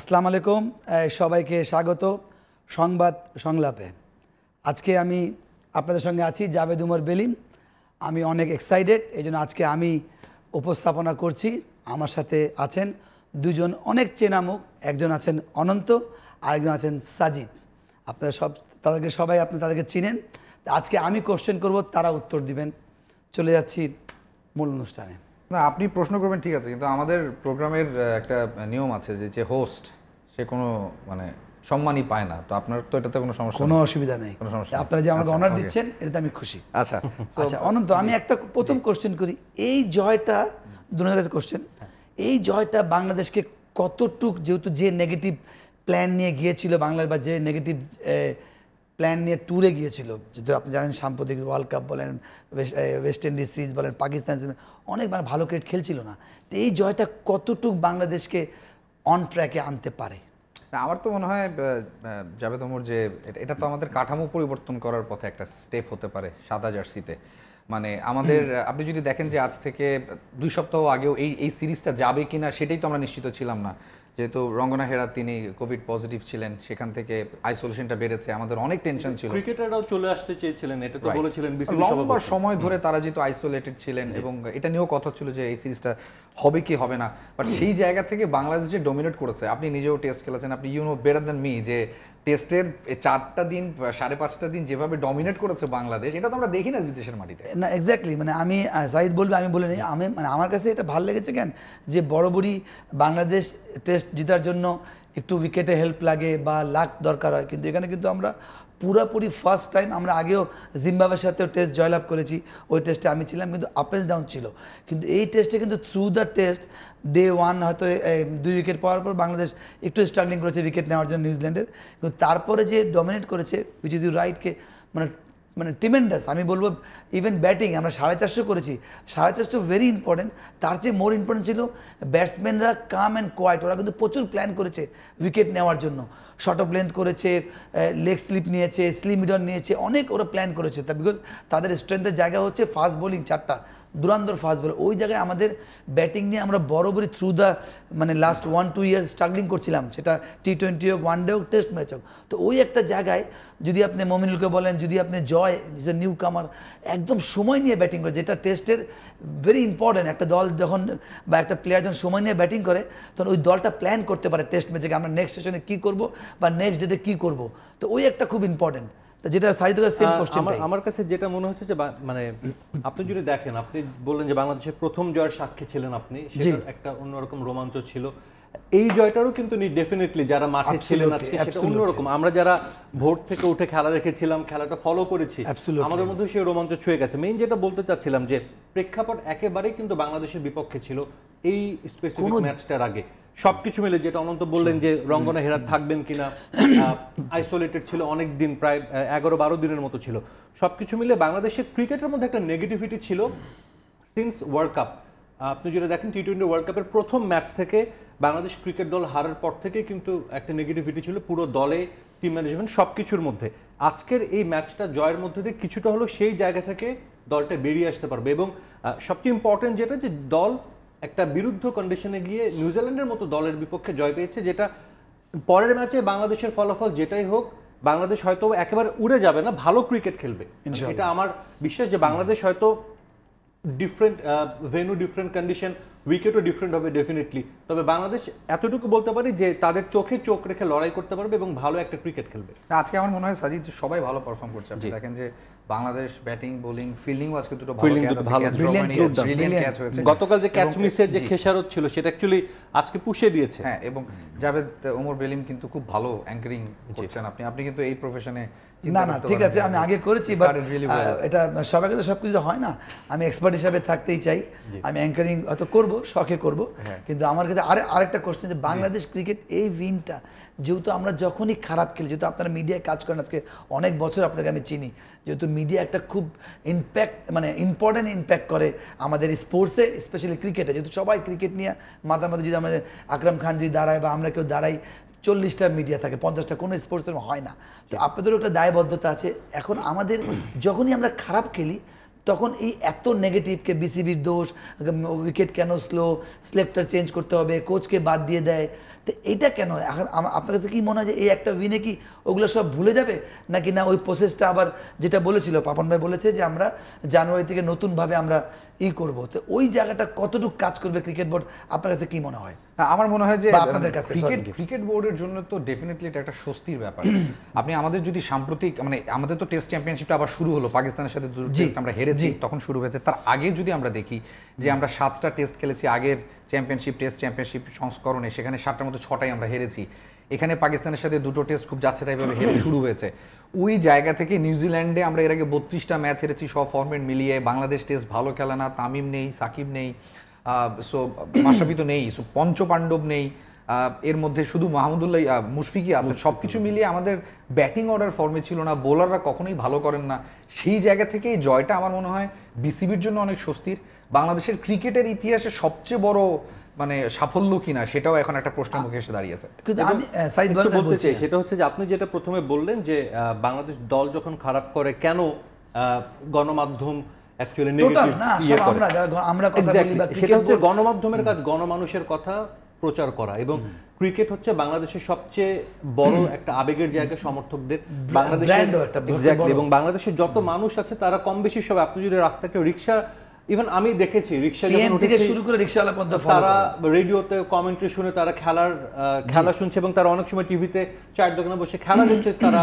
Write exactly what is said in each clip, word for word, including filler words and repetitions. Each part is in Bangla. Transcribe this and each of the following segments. আসসালামু আলাইকুম সবাইকে স্বাগত সংবাদ সংলাপে। আজকে আমি আপনাদের সঙ্গে আছি জাভেদ উমর বেলিম। আমি অনেক এক্সাইটেড, এই জন্য আজকে আমি উপস্থাপনা করছি। আমার সাথে আছেন দুজন অনেক চেনা মুখ, একজন আছেন অনন্ত আর একজন আছেন সাজিদ। আপনারা সব তাদেরকে সবাই আপনি তাদেরকে চিনেন। আজকে আমি কোশ্চেন করব, তারা উত্তর দিবেন। চলে যাচ্ছি মূল অনুষ্ঠানে। না, আপনি প্রশ্ন করবেন ঠিক আছে, কিন্তু আমাদের প্রোগ্রামের একটা নিয়ম আছে যে যে হোস্ট সে কোনো মানে সম্মানই পায় না, তো আপনার তো এটাতে কোনো সমস্যা, কোনো অসুবিধা নেই। আপনারা যে আমাকে অনার দিচ্ছেন এটাতে আমি খুশি। আচ্ছা আচ্ছা অনন্ত, আমি একটা প্রথম কোশ্চেন করি। এই জয়টা দুজনের কাছে কোশ্চেন, এই জয়টা বাংলাদেশকে কতটুক, যেহেতু যে নেগেটিভ প্ল্যান নিয়ে গিয়েছিল বাংলার বা যে নেগেটিভ প্ল্যান নিয়ে ট্যুরে গিয়েছিল, যেহেতু আপনি জানেন সাম্প্রতিক ওয়ার্ল্ড কাপ বলেন, ওয়েস্ট ইন্ডিজ সিরিজ বলেন, পাকিস্তান সিরিজ, অনেক মানে ভালো ক্রিকেট খেলছিল না, তো এই জয়টা কতটুক বাংলাদেশকে অন ট্র্যাকে আনতে পারে? না, আমার তো মনে হয় জাভেদ ওমর, যে এটা তো আমাদের কাঠামো পরিবর্তন করার পথে একটা স্টেপ হতে পারে সাদা জার্সিতে। মানে আমাদের আপনি যদি দেখেন যে আজ থেকে দুই সপ্তাহ আগেও এই এই সিরিজটা যাবে কি না সেটাই তো আমরা নিশ্চিত ছিলাম না, যেহেতু রঙ্গনা হেরা তিনি কোভিড পজিটিভ ছিলেন, সেখান থেকে আইসোলেশনটা বেড়েছে, আমাদের অনেক টেনশন ছিল, ক্রিকেটাররাও চলে আসতে চেয়েছিলেন, এটা তো বলেছিলেন বিসিবি সভাপতি, লম্বা সময় ধরে তারা যেহেতু আইসোলেটেড ছিলেন এবং এটা নিয়েও কথা ছিল যে এই সিরিজটা হবে কি হবে না, বাট সেই জায়গা থেকে বাংলাদেশ যে ডোমিনেট করেছে, আপনি নিজেও টেস্ট খেলেছেন, আপনি you know better than me, যে টেস্টের চারটা দিন সাড়ে পাঁচটা দিন যেভাবে ডমিনেট করেছে বাংলাদেশ, এটা তো আমরা দেখি না বিদেশের মাটিতে। না এক্স্যাক্টলি, মানে আমি সাইদ বলবো, আমি বলে নিই, আমি মানে আমার কাছে এটা ভালো লেগেছে কেন, যে বরাবরই বাংলাদেশ টেস্ট জেতার জন্য একটু উইকেটে হেল্প লাগে বা লাক দরকার হয়, কিন্তু এখানে কিন্তু আমরা পুরাপুরি ফার্স্ট টাইম, আমরা আগেও জিম্বাবুয়ের সাথেও টেস্ট জয়লাভ করেছি, ওই টেস্টে আমি ছিলাম, কিন্তু আপ অ্যান্ড ডাউন ছিল, কিন্তু এই টেস্টে কিন্তু through the test day one হয়তো দুই উইকেট পাওয়ার পর বাংলাদেশ একটু স্ট্রাগলিং করেছে উইকেট নেওয়ার জন্য নিউজিল্যান্ডের, কিন্তু তারপরে যে ডমিনেট করেছে উইচ ইজ ইউ রাইটকে, মানে মানে ট্রিমেন্ডাস আমি বলবো। ইভেন ব্যাটিং আমরা সাড়ে চারশো করেছি, সাড়ে চারশো ভেরি ইম্পর্টেন্ট, তার চেয়ে মোর ইম্পর্টেন্ট ছিল ব্যাটসম্যানরা কাম অ্যান্ড কোয়াইট, ওরা কিন্তু প্রচুর প্ল্যান করেছে উইকেট নেওয়ার জন্য, শর্ট অফ লেন্থ করেছে, লেগ স্লিপ নিয়েছে, স্লিপ মিডন নিয়েছে, অনেক ওরা প্ল্যান করেছে, তা বিকজ তাদের স্ট্রেংথের জায়গা হচ্ছে ফাস্ট বোলিং, চারটা দুরান্তর ফাস্ট বোলার, ওই জায়গায় আমাদের ব্যাটিং নিয়ে আমরা বরাবরই থ্রু দ্য মানে last one two year struggling করছিলাম, সেটা টি টোয়েন্টি হোক, ওয়ান ডে হোক, টেস্ট ম্যাচ হোক, তো ওই একটা জায়গায় যদি আপনি মমিনুলকে বলেন, যদি আপনি জয় ইজ এ নিউ কামার, একদম সময় নিয়ে ব্যাটিং করে, যেটা টেস্টের ভেরি ইম্পর্টেন্ট, একটা দল যখন বা একটা প্লেয়ার যখন সময় নিয়ে ব্যাটিং করে তখন ওই দলটা প্ল্যান করতে পারে টেস্ট ম্যাচে আমরা নেক্সট সেশনে কী করবো বা নেক্সট ডেটে কী করবো, তো ওই একটা খুব ইম্পর্টেন্ট। যেটা সাইদুলের সেম কোশ্চেনটাই আমার কাছে যেটা মনে হচ্ছে যে মানে আপনি যদি দেখেন, আপনি বললেন যে বাংলাদেশের প্রথম জয়ের সাক্ষী ছিলেন আপনি, সেটা একটা অন্যরকম রোমাঞ্চ ছিল, এই জয়টারও কিন্তু ডেফিনেটলি যারা মাঠে ছিলেন আজকে সেটা অন্যরকম, আমরা যারা ভোর থেকে উঠে খেলা দেখেছিলাম, খেলাটা ফলো করেছি, আমাদের মধ্যে সেই রোমাঞ্চ ছুঁয়ে গেছে। মেইন যেটা বলতে চাচ্ছিলাম যে প্রেক্ষাপট একেবারেই কিন্তু বাংলাদেশের বিপক্ষে ছিল এই স্পেসিফিক ম্যাচটার আগে, সবকিছু মিলে, যেটা অনন্ত বললেন যে রঙ্গনা হেরা থাকবেন কিনা, আইসোলেটেড ছিল অনেক দিন, প্রায় এগারো বারো দিনের মতো ছিল, সবকিছু মিলে বাংলাদেশের ক্রিকেটের মধ্যে একটা নেগেটিভিটি ছিল সিন্স ওয়ার্ল্ড কাপ। আপনি যেটা দেখেন টি টোয়েন্টি ওয়ার্ল্ড কাপের প্রথম ম্যাচ থেকে বাংলাদেশ ক্রিকেট দল হারার পর থেকে কিন্তু একটা নেগেটিভিটি ছিল পুরো দলে, টিম ম্যানেজমেন্ট, সব কিছুর মধ্যে। আজকের এই ম্যাচটা জয়ের মধ্যে দিয়ে কিছুটা হলো সেই জায়গা থেকে দলটা বেরিয়ে আসতে পারবে, এবং সবচেয়ে ইম্পর্টেন্ট যেটা, যে দল একটা বিরুদ্ধ কন্ডিশনে গিয়ে নিউজিল্যান্ডের মতো দলের বিপক্ষে জয় পেয়েছে, যেটা পরের ম্যাচে বাংলাদেশের ফলাফল যেটাই হোক, বাংলাদেশ হয়তো একেবারে উড়ে যাবে না, ভালো ক্রিকেট খেলবে, এটা আমার বিশ্বাস, যে বাংলাদেশ হয়তো ডিফারেন্ট ভেনু, ডিফারেন্ট কন্ডিশন, উইকেটও ডিফারেন্ট হবে ডেফিনেটলি, তবে বাংলাদেশ এতটুকু বলতে পারি যে তাদের চোখে চোখ রেখে লড়াই করতে পারবে এবং ভালো একটা ক্রিকেট খেলবে। আজকে আমার মনে হয় সাজিদ সবাই ভালো পারফর্ম করছে, আপনি দেখেন যে বাংলাদেশ ব্যাটিং বোলিং ফিল্ডিং আজকে দুটো ভালো ক্যাচ হয়েছে, গতকাল যে ক্যাচ মিসের যে খেসারত ছিল সেটা অ্যাকচুয়ালি আজকে পুষিয়ে দিয়েছে। হ্যাঁ, এবং জাভেদ ওমর বেলিম কিন্তু খুব ভালো অ্যাঙ্করিং করছেন, আপনি আপনি কিন্তু এই প্রফেশনে, না না ঠিক আছে আমি আগে করেছি, বাট এটা সবার কাছে সব কিছু হয় না, আমি এক্সপার্ট হিসাবে থাকতেই চাই, আমি অ্যাঙ্করিং হয়তো করবো, শখে করবো, কিন্তু আমার কাছে আরে আরেকটা কোশ্চেন, যে বাংলাদেশ ক্রিকেট এই উইনটা, যেহেতু আমরা যখনই খারাপ খেলি, যেহেতু আপনারা মিডিয়ায় কাজ করেন আজকে অনেক বছর, আপনাকে আমি চিনি, যেহেতু মিডিয়া একটা খুব ইম্প্যাক্ট মানে ইম্পর্টেন্ট ইম্প্যাক্ট করে আমাদের স্পোর্টসে, স্পেশালি ক্রিকেটে, যেহেতু সবাই ক্রিকেট নিয়ে মাথা মাথা, যদি আমাদের আকরাম খান যদি দাঁড়ায় বা আমরা কেউ দাঁড়াই, চল্লিশটা মিডিয়া থাকে, পঞ্চাশটা, কোনো স্পোর্টস হয় না, তো আপনাদেরও একটা দায়বদ্ধতা আছে। এখন আমাদের যখনই আমরা খারাপ খেলি তখন এই এত নেগেটিভকে বিসিবির দোষ উইকেট কেন স্লো স্লেপ্টার চেঞ্জ করতে হবে কোচকে বাদ দিয়ে দেয় তো এটা কেন এখন আপনার কাছে কি মনে হয় যে এই একটা উইনে কি ওগুলো সব ভুলে যাবে নাকি না ওই প্রসেসটা আবার যেটা বলেছিল পাপন ভাই বলেছে যে আমরা জানুয়ারি থেকে নতুন ভাবে আমরা ই করব তো ওই জায়গাটা কতটুকু কাজ করবে ক্রিকেট বোর্ড আপনার কাছে কি মনে হয় আমার মনে হয় যে আপনাদের কাছে ক্রিকেট ক্রিকেট বোর্ডের জন্য তো ডেফিনেটলি এটা একটা স্বস্তির ব্যাপার আপনি আমাদের যদি সাম্প্রতিক মানে আমাদের তো টেস্ট চ্যাম্পিয়নশিপটা আবার শুরু হলো পাকিস্তানের সাথে দুটো টেস্ট আমরা হেরেছি তখন শুরু হয়েছে তার আগে যদি আমরা দেখি যে আমরা সাতটা টেস্ট খেলেছি আগের চ্যাম্পিয়নশিপ টেস্ট চ্যাম্পিয়নশিপ সংস্করণে সেখানে সাতটার মধ্যে ছটাই আমরা হেরেছি এখানে পাকিস্তানের সাথে দুটো টেস্ট খুব যাচ্ছে তাইভাবে হেরে শুরু হয়েছে ওই জায়গা থেকে নিউজিল্যান্ডে আমরা এর আগে বত্রিশটা ম্যাচ হেরেছি সব ফরম্যাট মিলিয়ে বাংলাদেশ টেস্ট ভালো খেলা না তামিম নেই সাকিব নেই সো মাশরাফি তো নেই সো পঞ্চপাণ্ডব নেই এর মধ্যে শুধু মাহমুদুল্লাহ মুশফিকই আছে সবকিছু মিলিয়ে আমাদের ব্যাটিং অর্ডার ফর্মে ছিল না বোলাররা কখনোই ভালো করেন না সেই জায়গা থেকে এই জয়টা আমার মনে হয় বিসিবির জন্য অনেক স্বস্তির বাংলাদেশের ক্রিকেটের ইতিহাসে সবচেয়ে বড় মানে সাফল্য কিনা সেটাও এখন একটা প্রশ্ন মুখে এসে দাঁড়িয়েছে কিন্তু আমি সাইদ ভাই বলতে চাই সেটা হচ্ছে যে আপনি যেটা প্রথমে বললেন যে বাংলাদেশ দল যখন খারাপ করে কেন গণমাধ্যম অ্যাকচুয়ালি নেগেটিভ ইয়ে করে আমরা কথা বলি বা সেটা হচ্ছে গণমাধ্যমের কাজ গণমানুষের কথা প্রচার করা এবং ক্রিকেট হচ্ছে বাংলাদেশের সবচেয়ে বড় একটা আবেগের জায়গা সমর্থকদের বাংলাদেশের এবং বাংলাদেশের যত মানুষ আছে তারা কম বেশি সব আপনি যদি রাস্তাকে রিক্সা ইভেন আমি দেখেছি রিক্সা থেকে শুরু করে রিক্সাওয়ালা পর্যন্ত তারা রেডিওতে কমেন্ট্রি শুনে তারা খেলার খেলা শুনছে এবং তারা অনেক সময় টিভিতে চায়ের দোকানে বসে খেলা দেখছে তারা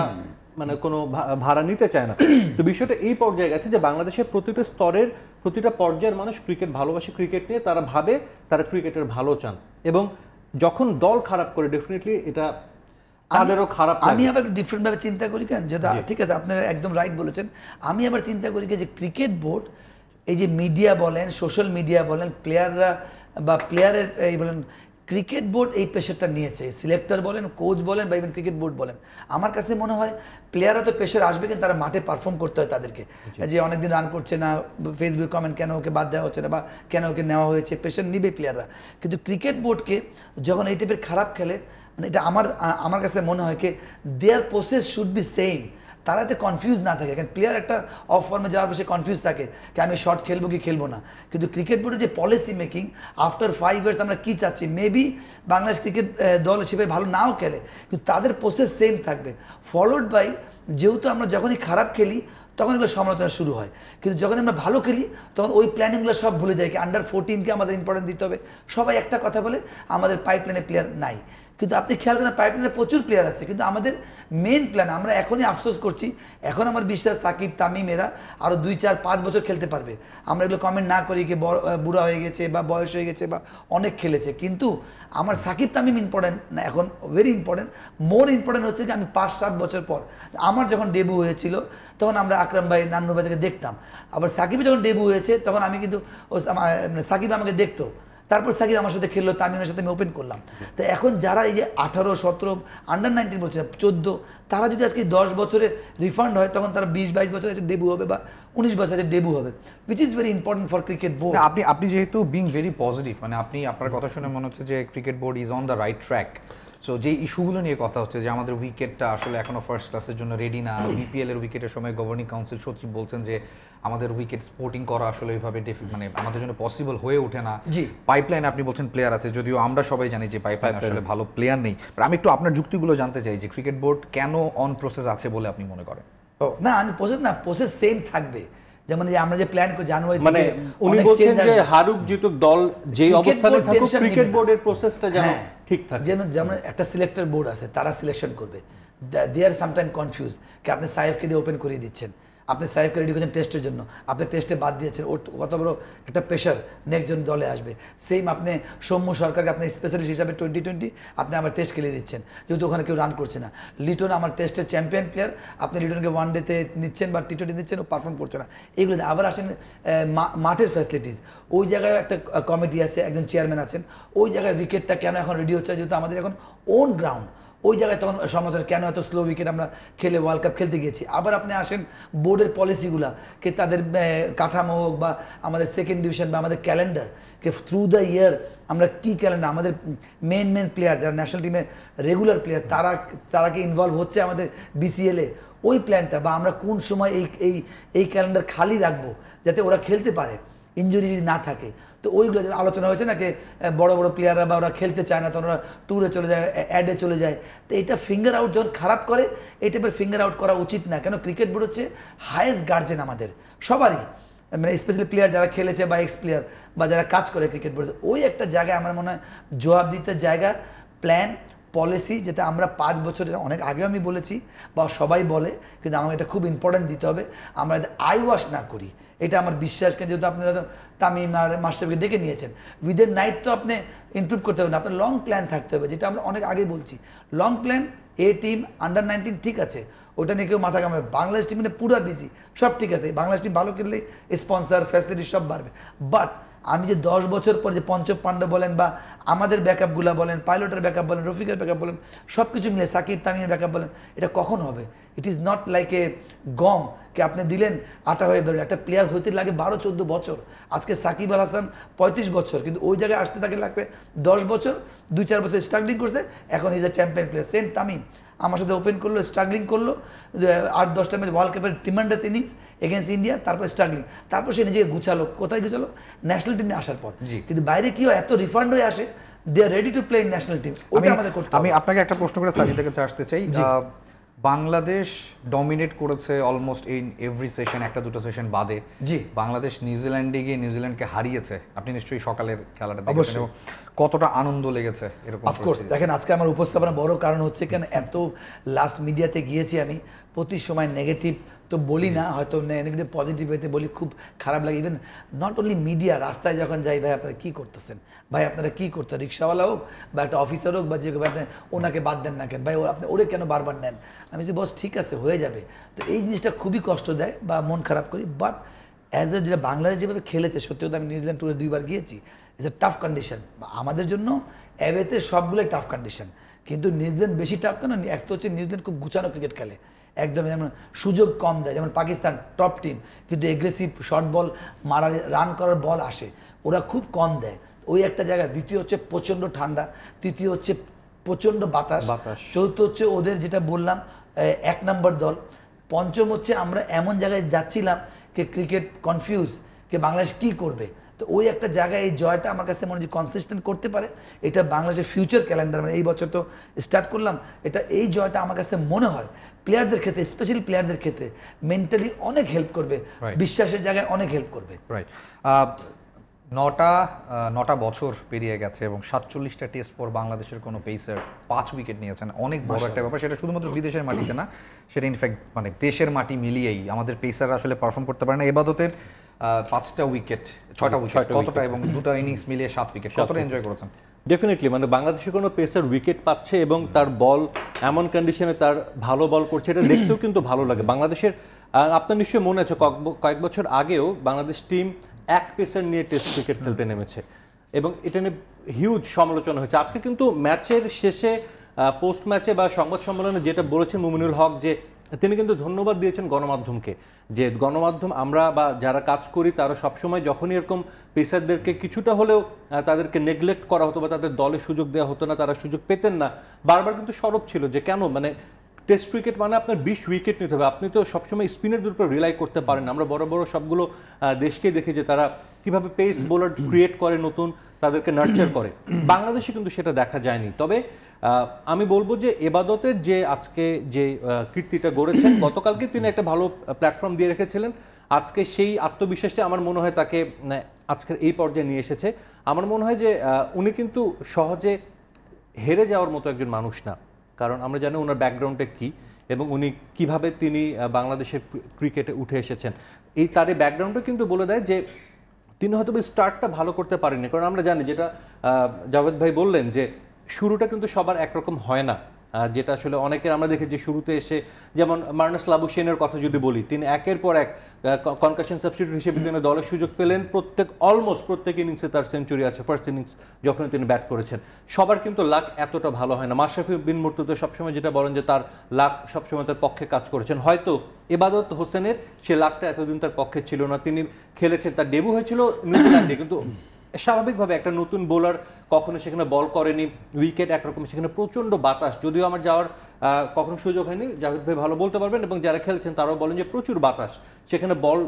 মানে কোনো ভাড়া নিতে চায় না তো বিষয়টা এই পর্যায়ে গেছে যে বাংলাদেশের প্রতিটা স্তরের প্রতিটা পর্যায়ের মানুষ ক্রিকেট ভালোবাসে ক্রিকেট নিয়ে তারা ভাবে তারা ক্রিকেটের ভালো চান এবং যখন দল খারাপ করে ডেফিনেটলি এটা তাদেরও খারাপ আমি আবার ডিফারেন্টভাবে চিন্তা করি কেন যেটা ঠিক আছে আপনারা একদম রাইট বলেছেন আমি আবার চিন্তা করি যে ক্রিকেট বোর্ড এই যে মিডিয়া বলেন সোশ্যাল মিডিয়া বলেন প্লেয়াররা বা প্লেয়ারের এই বলেন ক্রিকেট বোর্ড এই প্রেশারটা নিয়েছে সিলেক্টর বলেন কোচ বলেন বা ইভেন ক্রিকেট বোর্ড বলেন আমার কাছে মনে হয় প্লেয়াররা তো প্রেশার আসবে কিন্তু তারা মাঠে পারফর্ম করতে হয় তাদেরকে যে অনেকদিন রান করছে না ফেসবুক কমেন্ট কেন ওকে বাদ দেওয়া হচ্ছে না বা কেন ওকে নেওয়া হয়েছে প্রেশার নিবে প্লেয়াররা কিন্তু ক্রিকেট বোর্ডকে যখন এই টাইপের খারাপ খেলে মানে এটা আমার আমার কাছে মনে হয় কি দেয়ার প্রসেস শুড বি সেম তারা এতে কনফিউজ না থাকে কারণ প্লেয়ার একটা অফ ফর্মে যাওয়ার পর সে কনফিউজ থাকে যে আমি শর্ট খেলবো কি খেলবো না কিন্তু ক্রিকেট বোর্ডের যে policy making after five years আমরা কী চাচ্ছি মেবি বাংলাদেশ ক্রিকেট দল হিসেবে ভালো নাও খেলে কিন্তু তাদের প্রসেস সেম থাকবে ফলোড বাই যেহেতু আমরা যখনই খারাপ খেলি তখন এগুলো সমালোচনা শুরু হয় কিন্তু যখন আমরা ভালো খেলি তখন ওই প্ল্যানিংগুলো সব ভুলে যায় কি আন্ডার ফোরটিনকে আমাদের ইম্পর্টেন্স দিতে হবে সবাই একটা কথা বলে আমাদের পাইপলাইনে প্লেয়ার নাই কিন্তু আপনি খেয়াল করেন পাইপলাইনে প্রচুর প্লেয়ার আছে কিন্তু আমাদের মেন প্ল্যান আমরা এখনই আফসোস করছি এখন আমার বিশ্বাস সাকিব তামিম এরা আরও দুই চার পাঁচ বছর খেলতে পারবে আমরা এগুলো কমেন্ট না করি কি বুড়া হয়ে গেছে বা বয়স হয়ে গেছে বা অনেক খেলেছে কিন্তু আমার সাকিব তামিম ইম্পর্টেন্ট না এখন ভেরি ইম্পর্টেন্ট মোর ইম্পর্টেন্ট হচ্ছে যে আমি পাঁচ সাত বছর পর আমার যখন ডেবু হয়েছিল তখন আমরা আকরাম ভাই নান্নু ভাই থেকে দেখতাম আবার সাকিব যখন ডেবু হয়েছে তখন আমি কিন্তু সাকিব আমাকে দেখতো তারপর সাকিব আমার সাথে খেললো তামিমের সাথে আমি ওপেন করলাম তো এখন যারা এই যে আঠারো সতেরো আন্ডার নাইনটিন বছর চোদ্দো তারা যদি আজকে দশ বছরে রিফান্ড হয় তখন তারা বিশ বাইশ বছর কাছে ডেবু হবে বা উনিশ বছর কাছে ডেবু হবে which is very important for cricket board আপনি আপনি যেহেতু বিং ভেরি পজিটিভ মানে আপনি আপনার কথা শুনে মনে হচ্ছে যে cricket board is on the right track so যে ইস্যুগুলো নিয়ে কথা হচ্ছে যে আমাদের উইকেটটা আসলে এখনও ফার্স্ট ক্লাসের জন্য রেডি না বিপিএল এর উইকেটের সময় গভর্নিং কাউন্সিল সচিব বলছেন যে আমাদের উইকেট স্পোর্টিং করা আসলে ওইভাবে মানে আমাদের জন্য পসিবল হয়ে ওঠে না পাইপলাইন আপনি বলছেন প্লেয়ার আছে যদিও আমরা সবাই জানি যে পাইপলাইন আসলে ভালো প্লেয়ার নেই আমি একটু আপনার যুক্তিগুলো জানতে চাই যে ক্রিকেট বোর্ড কেন অন প্রসেস আছে বলে আপনি মনে করেন না আমি প্রসেস না প্রসেস সেম থাকবে যেমন যে আমরা যে প্ল্যান করে জানুয়ারি মানে উনি বলছেন যে হারুক জিতুক দল যে অবস্থানে থাকুক ক্রিকেট বোর্ডের প্রসেসটা যেন ঠিক থাকে যেমন যেমন একটা সিলেক্টর বোর্ড আছে তারা সিলেকশন করবে দে আর সামটাইম কনফিউজ কি আপনি সাহেবকে দিয়ে ওপেন করিয়ে দিচ্ছেন আপনি সাহেবকে রেডি করছেন টেস্টের জন্য আপনি টেস্টে বাদ দিয়েছেন ওর কত বড় একটা প্রেশার নেক্সটজন দলে আসবে সেম আপনি সৌম্য সরকারকে আপনি স্পেশালিস্ট হিসাবে টোয়েন্টি টোয়েন্টি আপনি আমার টেস্ট খেলে দিচ্ছেন যেহেতু ওখানে কেউ রান করছে না লিটন আমার টেস্টের চ্যাম্পিয়ন প্লেয়ার আপনি লিটনকে ওয়ান ডেতে নিচ্ছেন বা টি টোয়েন্টি নিচ্ছেন ও পারফর্ম করছে না এগুলো আবার আসেন মাঠের ফ্যাসিলিটিস ওই জায়গায় একটা কমিটি আছে একজন চেয়ারম্যান আছেন ওই জায়গায় উইকেটটা কেন এখন রেডি হচ্ছে যেহেতু আমাদের এখন ওন গ্রাউন্ড ওই জায়গায় তখন সমাজের কেন এত স্লো উইকেট আমরা খেলে ওয়ার্ল্ড কাপ খেলতে গিয়েছি। আবার আপনি আসেন বোর্ডের পলিসিগুলা কে তাদের কাঠামো হোক বা আমাদের সেকেন্ড ডিভিশন বা আমাদের ক্যালেন্ডার কে থ্রু দ্য ইয়ার আমরা কী ক্যালেন্ডার আমাদের মেন মেন প্লেয়ার যারা ন্যাশনাল টিমের রেগুলার প্লেয়ার তারা তারা কি ইনভলভ হচ্ছে আমাদের বিসিএলে ওই প্ল্যানটা বা আমরা কোন সময় এই এই ক্যালেন্ডার খালি রাখবো যাতে ওরা খেলতে পারে ইঞ্জুরি যদি না থাকে। তো ওইগুলো আলোচনা হয়েছে না যে বড়ো বড়ো প্লেয়াররা বা ওরা খেলতে চায় না তখন ওরা ট্যুরে চলে যায় অ্যাডে চলে যায়। তো এটা ফিঙ্গার আউট যখন খারাপ করে এই টাইপের ফিঙ্গার আউট করা উচিত না। কেন ক্রিকেট বোর্ড হচ্ছে হায়েস্ট গার্জেন আমাদের সবারই মানে স্পেশালি প্লেয়ার যারা খেলেছে বা এক্স প্লেয়ার বা যারা কাজ করে ক্রিকেট বোর্ডে ওই একটা জায়গায় আমার মনে হয় জবাবদিহিতার জায়গা প্ল্যান পলিসি যেটা আমরা পাঁচ বছরের অনেক আগে আমি বলেছি বা সবাই বলে কিন্তু আমাকে এটা খুব ইম্পর্টেন্ট দিতে হবে আমরা আই ওয়াশ না করি এটা আমার বিশ্বাস। কেন যেহেতু আপনি ধরো তামিম আর মাশরাফিকে ডেকে নিয়েছেন উইদিন নাইট তো আপনি ইমপ্রুভ করতে হবে না আপনার লং প্ল্যান থাকতে হবে যেটা আমরা অনেক আগে বলছি long plan A team under nineteen ঠিক আছে ওটা নিয়ে কেউ মাথা কামাবে বাংলাদেশ টিম মানে পুরো বিজি সব ঠিক আছে বাংলাদেশ টিম ভালো খেললেই স্পন্সার ফ্যাসিলিটি সব বাড়বে। বাট আমি যে দশ বছর পর যে পঞ্চম পাণ্ডব বলেন বা আমাদের ব্যাকআপগুলো বলেন পাইলটের ব্যাকআপ বলেন রফিকের ব্যাকআপ বলেন সব কিছু মিলে সাকিব তামিমের ব্যাকআপ বলেন এটা কখন হবে? It is not like a game কে আপনি দিলেন আটা হয়ে বেরোলেন। একটা প্লেয়ার হইতে লাগে বারো চোদ্দো বছর। আজকে সাকিব আল হাসান পঁয়ত্রিশ বছর কিন্তু ওই জায়গায় আসতে তাকে লাগছে দশ বছর দুই চার বছর স্ট্রাগলিং করছে এখন is a champion player. Same Tamim আমার সাথে ওপেন করলো স্ট্রাগলিং করলো আট দশটা ম্যাচ ওয়ার্ল্ড কাপের ট্রিমেন্ডাস ইনিংস এগেনস্ট ইন্ডিয়া তারপর স্ট্রাগলিং তারপর সে নিজেকে গুছালো কোথায় গুছালো ন্যাশনাল টিমে আসার পর। কিন্তু বাইরে কি হয় এত রিফান্ড হয়ে আসে they are ready to play in national team ওটা আমাদের করতে হবে। আমি আপনাকে একটা প্রশ্ন করে সাজিদের কাছে আসতে চাই। বাংলাদেশ ডমিনেট করেছে অলমোস্ট ইন এভরি সেশন একটা দুটো সেশন বাদে। জি বাংলাদেশ নিউজিল্যান্ডে গিয়ে নিউজিল্যান্ডকে হারিয়েছে আপনি নিশ্চয়ই সকালের খেলাটা দেখেছেন কতটা আনন্দ লেগেছে এরকম। অফকোর্স দেখেন আজকে আমার উপস্থাপনা বড় কারণ হচ্ছে কেন এত লাস্ট মিডিয়াতে গিয়েছি আমি প্রতি সময় নেগেটিভ তো বলি না হয়তো নেগেটিভ পজিটিভ হইতে বলি খুব খারাপ লাগে। ইভেন নট অনলি মিডিয়া রাস্তায় যখন যাই ভাই আপনারা কী করতেছেন ভাই আপনারা কী করতে রিক্সাওয়ালা হোক বা একটা অফিসার হোক বা যে ওনাকে বাদ দেন না কেন ভাই আপনি ওরে কেন বারবার নেন আমি যে বস ঠিক আছে হয়ে যাবে। তো এই জিনিসটা খুবই কষ্ট দেয় বা মন খারাপ করি। বাট অ্যাজ এ যেটা বাংলাদেশ যেভাবে খেলেছে সত্যি কথা আমি নিউজিল্যান্ড ট্যুরে দুইবার গিয়েছি ইজ এ টাফ কন্ডিশন আমাদের জন্য অ্যাওয়েতে সবগুলোই টাফ কন্ডিশন কিন্তু নিউজিল্যান্ড বেশি টাফ কেন এক তো হচ্ছে নিউজিল্যান্ড খুব গুছানো ক্রিকেট খেলে একদম যেমন সুযোগ কম দেয় যেমন পাকিস্তান টপ টিম কিন্তু এগ্রেসিভ শর্ট বল মারা রান করার বল আসে ওরা খুব কম দেয় ওই একটা জায়গা। দ্বিতীয় হচ্ছে প্রচণ্ড ঠান্ডা তৃতীয় হচ্ছে প্রচণ্ড বাতাস চতুর্থ হচ্ছে ওদের যেটা বললাম এক নম্বর দল পঞ্চম হচ্ছে আমরা এমন জায়গায় যাচ্ছিলাম কে ক্রিকেট কনফিউজ কে বাংলাদেশ কি করবে। তো ওই একটা জায়গায় এই জয়টা আমার কাছে মনে হয় কনসিস্টেন্ট করতে পারে এটা বাংলাদেশের ফিউচার ক্যালেন্ডার মানে এই বছর তো স্টার্ট করলাম এটা এই জয়টা আমার কাছে মনে হয় প্লেয়ারদের ক্ষেত্রে স্পেশালি প্লেয়ারদের ক্ষেত্রে মেন্টালি অনেক হেল্প করবে বিশ্বাসের জায়গায় অনেক হেল্প করবে। রাইট নটা নটা বছর পেরিয়ে গেছে এবং সাতচল্লিশটা টেস্ট পর বাংলাদেশের কোনো পেসার পাঁচ উইকেট নিয়েছেন অনেক বড় একটা ব্যাপার সেটা শুধুমাত্র বিদেশের মাটিতে না সেটা ইনফ্যাক্ট মানে দেশের মাটি মিলিয়েই আমাদের পেসাররা আসলে পারফর্ম করতে পারে না। এবাদতের পাঁচটা উইকেট ছয়টা উইকেট কতটা এবং দুটো ইনিংস মিলিয়ে সাত উইকেট কতটা এনজয় করেছেন? ডেফিনেটলি মানে বাংলাদেশের কোনো পেসার উইকেট পাচ্ছে এবং তার বল এমন কন্ডিশনে তার ভালো বল করছে এটা দেখতেও কিন্তু ভালো লাগে বাংলাদেশের। আপনার নিশ্চয়ই মনে আছে কয়েক বছর আগেও বাংলাদেশ টিম এক পেসার নিয়ে টেস্ট ক্রিকেট খেলতে নেমেছে এবং এটা নিয়ে হিউজ সমালোচনা হয়েছে। আজকে কিন্তু ম্যাচের শেষে পোস্ট ম্যাচে বা সংবাদ সম্মেলনে যেটা বলেছেন মুমিনুল হক যে তিনি কিন্তু ধন্যবাদ দিয়েছেন গণমাধ্যমকে যে গণমাধ্যম আমরা বা যারা কাজ করি তারা সবসময় যখনই এরকম পেসারদেরকে কিছুটা হলেও তাদেরকে নেগলেক্ট করা হতো বা তাদের দলে সুযোগ দেওয়া হতো না তারা সুযোগ পেতেন না বারবার কিন্তু সরব ছিল যে কেন মানে টেস্ট ক্রিকেট মানে আপনার বিশ উইকেট নিতে হবে আপনি তো সবসময় স্পিনের উপর রিলাই করতে পারেন। আমরা বড় বড় সবগুলো দেশকে দেখি যে তারা কীভাবে পেস বোলার ক্রিয়েট করে নতুন তাদেরকে নার্চার করে বাংলাদেশে কিন্তু সেটা দেখা যায়নি। তবে আমি বলবো যে এবাদতের যে আজকে যে কীর্তিটা গড়েছেন গতকালকে তিনি একটা ভালো প্ল্যাটফর্ম দিয়ে রেখেছিলেন আজকে সেই আত্মবিশ্বাসটা আমার মনে হয় তাকে আজকের এই পর্যায়ে নিয়ে এসেছে। আমার মনে হয় যে উনি কিন্তু সহজে হেরে যাওয়ার মতো একজন মানুষ না কারণ আমরা জানি ওনার ব্যাকগ্রাউন্ডটা কী এবং উনি কিভাবে তিনি বাংলাদেশের ক্রিকেটে উঠে এসেছেন এই তার এই ব্যাকগ্রাউন্ডটা কিন্তু বলে দেয় যে তিনি হয়তো স্টার্টটা ভালো করতে পারেননি কারণ আমরা জানি যেটা জাভেদ ভাই বললেন যে শুরুটা কিন্তু সবার একরকম হয় না যেটা আসলে অনেকের আমরা দেখেছি শুরুতে এসে যেমন মার্নাস লাবুশেনের কথা যদি বলি তিনি একের পর এক কনকাশন সাবস্টিটিউট হিসেবে তিনি দলের সুযোগ পেলেন প্রত্যেক অলমোস্ট প্রত্যেক ইনিংসে তার সেঞ্চুরি আছে ফার্স্ট ইনিংস যখন তিনি ব্যাট করেছেন সবার কিন্তু লাক এতটা ভালো হয় না মাশরাফি বিন মুর্তজা সবসময় যেটা বলেন যে তার লাক সবসময় তার পক্ষে কাজ করেছেন হয়তো ইবাদত হোসেনের সে লাকটা এতদিন তার পক্ষে ছিল না তিনি খেলেছেন তার ডেবু হয়েছিল নিউজিল্যান্ডে কিন্তু স্বাভাবিকভাবে একটা নতুন বোলার কখনো সেখানে বল করেনি উইকেট একরকম সেখানে প্রচণ্ড বাতাস যদিও আমার যাওয়ার কখনো সুযোগ হয়নি জাভেদ ভাই ভালো বলতে পারবেন এবং যারা খেলছেন তারাও বলেন যে প্রচুর বাতাস সেখানে বল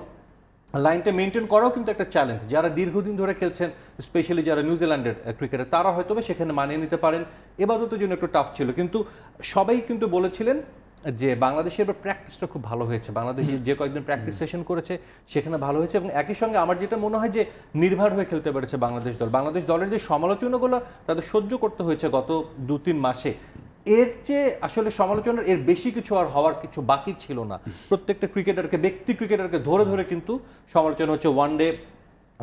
লাইনটা মেনটেন করাও কিন্তু একটা চ্যালেঞ্জ যারা দীর্ঘদিন ধরে খেলছেন স্পেশালি যারা নিউজিল্যান্ডের ক্রিকেটে তারা হয়তো সেখানে মানিয়ে নিতে পারেন এবাদতের জন্য একটু টাফ ছিল কিন্তু সবাই কিন্তু বলেছিলেন যে বাংলাদেশের প্র্যাকটিসটা খুব ভালো হয়েছে বাংলাদেশে যে কয়েকদিন প্র্যাকটিস সেশন করেছে সেখানে ভালো হয়েছে এবং একই সঙ্গে আমার যেটা মনে হয় যে নির্ভর হয়ে খেলতে পেরেছে বাংলাদেশ দল বাংলাদেশ দলের যে সমালোচনাগুলো তাদের সহ্য করতে হয়েছে গত দু তিন মাসে এর চেয়ে আসলে সমালোচনার এর বেশি কিছু আর হওয়ার কিছু বাকি ছিল না প্রত্যেকটা ক্রিকেটারকে ব্যক্তি ক্রিকেটারকে ধরে ধরে কিন্তু সমালোচনা হচ্ছে ওয়ান ডে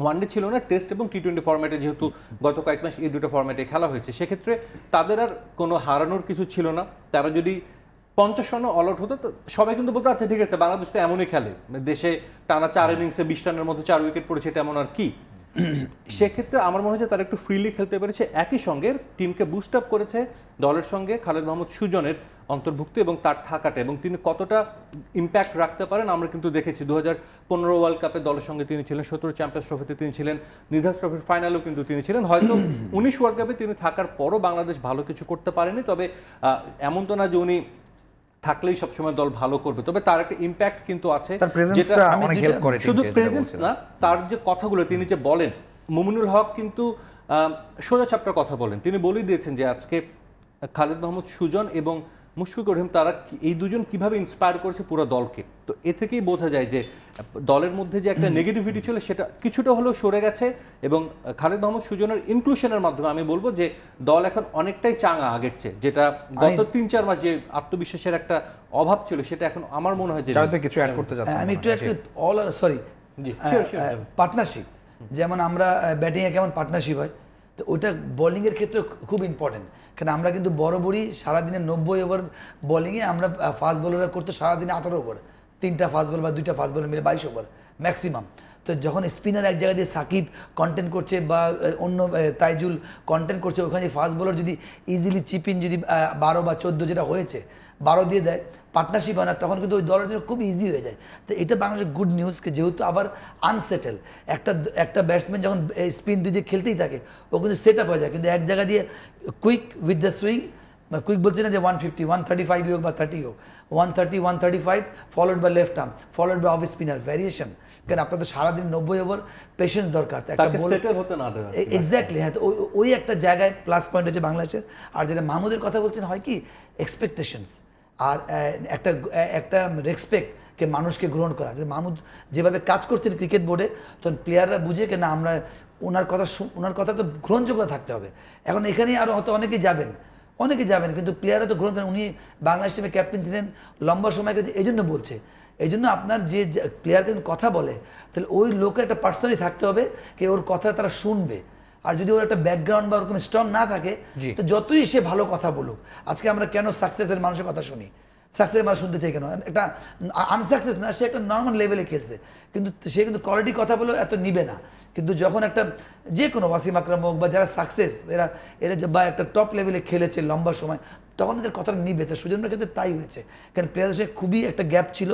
ওয়ান ডে ছিল না টেস্ট এবং টি টোয়েন্টি ফর্ম্যাটে যেহেতু গত কয়েক মাস এই দুটো ফর্ম্যাটে খেলা হয়েছে সেক্ষেত্রে তাদের আর কোনো হারানোর কিছু ছিল না তারা যদি পঞ্চাশ রানও অলআউট হতো তো সবাই কিন্তু বলতে আচ্ছা ঠিক আছে বাংলাদেশ তো এমনই খেলে দেশে টানা চার ইনিংসে বিশ রানের মতো চার উইকেট পড়েছে এটা এমন আর কি সেক্ষেত্রে আমার মনে হচ্ছে তারা একটু ফ্রিলি খেলতে পেরেছে একই সঙ্গে টিমকে বুস্ট আপ করেছে দলের সঙ্গে খালেদ মাহমুদ সুজনের অন্তর্ভুক্তি এবং তার থাকাটা এবং তিনি কতটা ইম্প্যাক্ট রাখতে পারেন আমরা কিন্তু দেখেছি দু হাজার পনেরো ওয়ার্ল্ড কাপে দলের সঙ্গে তিনি ছিলেন সতেরো চ্যাম্পিয়ন্স ট্রফিতে তিনি ছিলেন নিধাস ট্রফির ফাইনালেও কিন্তু তিনি ছিলেন হয়তো উনিশ ওয়ার্ল্ড কাপে তিনি থাকার পরও বাংলাদেশ ভালো কিছু করতে পারেনি তবে এমন তো না যে উনি থাকলেই সবসময় দল ভালো করবে তবে তার একটা ইম্প্যাক্ট কিন্তু আছে শুধু প্রেজেন্স না তার যে কথাগুলো তিনি যে বলেন মুমিনুল হক কিন্তু সোজাছাপটা কথা বলেন তিনি বলেই দিয়েছেন যে আজকে খালেদ মাহমুদ সুজন এবং মুশফিকুর রহিম তারা এই দুজন কিভাবে ইন্সপায়ার করেছে পুরো দলকে তো এ থেকেই বোঝা যায় যে দলের মধ্যে যে একটা নেগেটিভিটি ছিল সেটা কিছুটা হলেও সরে গেছে এবং খালেদ মাহমুদ সুজনের ইনক্লুশনের মাধ্যমে আমি বলবো যে দল এখন অনেকটাই চাঙা আগের চেয়ে যেটা গত তিন চার মাস যে আত্মবিশ্বাসের একটা অভাব ছিল সেটা এখন আমার মনে হয় যে কিছু অ্যাড করতে যাচ্ছি আমি একটু একটু অল সরি পার্টনারশিপ যেমন আমরা ব্যাটিংয়ে কেমন পার্টনারশিপ হয় তো ওটা বলিংয়ের ক্ষেত্রে খুব ইম্পর্টেন্ট কারণ আমরা কিন্তু বরাবরই সারাদিনে নব্বই ওভার বলিংয়ে আমরা ফাস্ট বোলাররা করতো সারাদিনে আঠারো ওভার তিনটা ফাস্ট বল বা দুইটা ফাস্ট বল মিলে বাইশ ওভার ম্যাক্সিমাম তো যখন স্পিনার এক জায়গায় দিয়ে সাকিব কন্টেন্ট করছে বা অন্য তাইজুল কন্টেন্ট করছে ওখানে যে ফাস্ট বোলার যদি ইজিলি চিপিন যদি বারো বা চোদ্দো যেটা হয়েছে বারো দিয়ে দেয় পার্টনারশিপ হয় না তখন কিন্তু ওই দলের জন্য খুব ইজি হয়ে যায় তো এটা বাংলাদেশের গুড নিউজ যেহেতু আবার আনসেটেল একটা একটা ব্যাটসম্যান যখন স্পিন দুই দিয়ে খেলতেই থাকে ও কিন্তু সেট আপ হয়ে যায় কিন্তু এক জায়গা দিয়ে কুইক উইথ দ্য সুইং মানে কুইক বলছি না যে one fifty one thirty five হোক বা থার্টি হোক one thirty one thirty five followed by left arm followed by off spinner variation কারণ আপনার তো সারাদিন নব্বই ওভার পেশেন্স দরকার এক্স্যাক্টলি হ্যাঁ তো ওই একটা জায়গায় প্লাস পয়েন্ট হচ্ছে বাংলাদেশের আর যেটা মাহমুদের কথা বলছেন হয় কি এক্সপেকটেশনস আর একটা একটা রেসপেক্ট কে মানুষকে গ্রহণ করা যে মাহমুদ যেভাবে কাজ করছেন ক্রিকেট বোর্ডে তখন প্লেয়াররা বুঝে কেন আমরা ওনার কথা ওনার কথা তো গ্রহণযোগ্যতা থাকতে হবে এখন এখানেই আরও হয়তো অনেকেই যাবেন অনেকে যাবেন কিন্তু প্লেয়াররা তো গ্রহণ করেন উনি বাংলাদেশ টিমে ক্যাপ্টেন ছিলেন লম্বা সময় এই জন্য বলছে এই জন্য আপনার যে প্লেয়ারকে কথা বলে তাহলে ওই লোকের একটা পার্সোনালি থাকতে হবে কে ওর কথা তারা শুনবে আর যদি ওর একটা ব্যাকগ্রাউন্ড বা ওরকম স্ট্রং না থাকে তো যতই সে ভালো কথা বলুক আজকে আমরা কেন সাকসেসের মানুষের কথা শুনি সাকসেস মানুষ শুনতে চাই কেন একটা আনসাকসেস না সে একটা নর্মাল লেভেলে খেলছে কিন্তু সে কিন্তু কোয়ালিটি কথা বলেও এত নিবে না কিন্তু যখন একটা যে কোনো ওয়াসিম আকরাম হোক বা যারা সাকসেস এরা এরা বা একটা টপ লেভেলে খেলেছে লম্বা সময় তখন এদের কথাটা নিবে তো সুজনের ক্ষেত্রে তাই হয়েছে কারণ প্লেয়ারদের সঙ্গে খুবই একটা গ্যাপ ছিল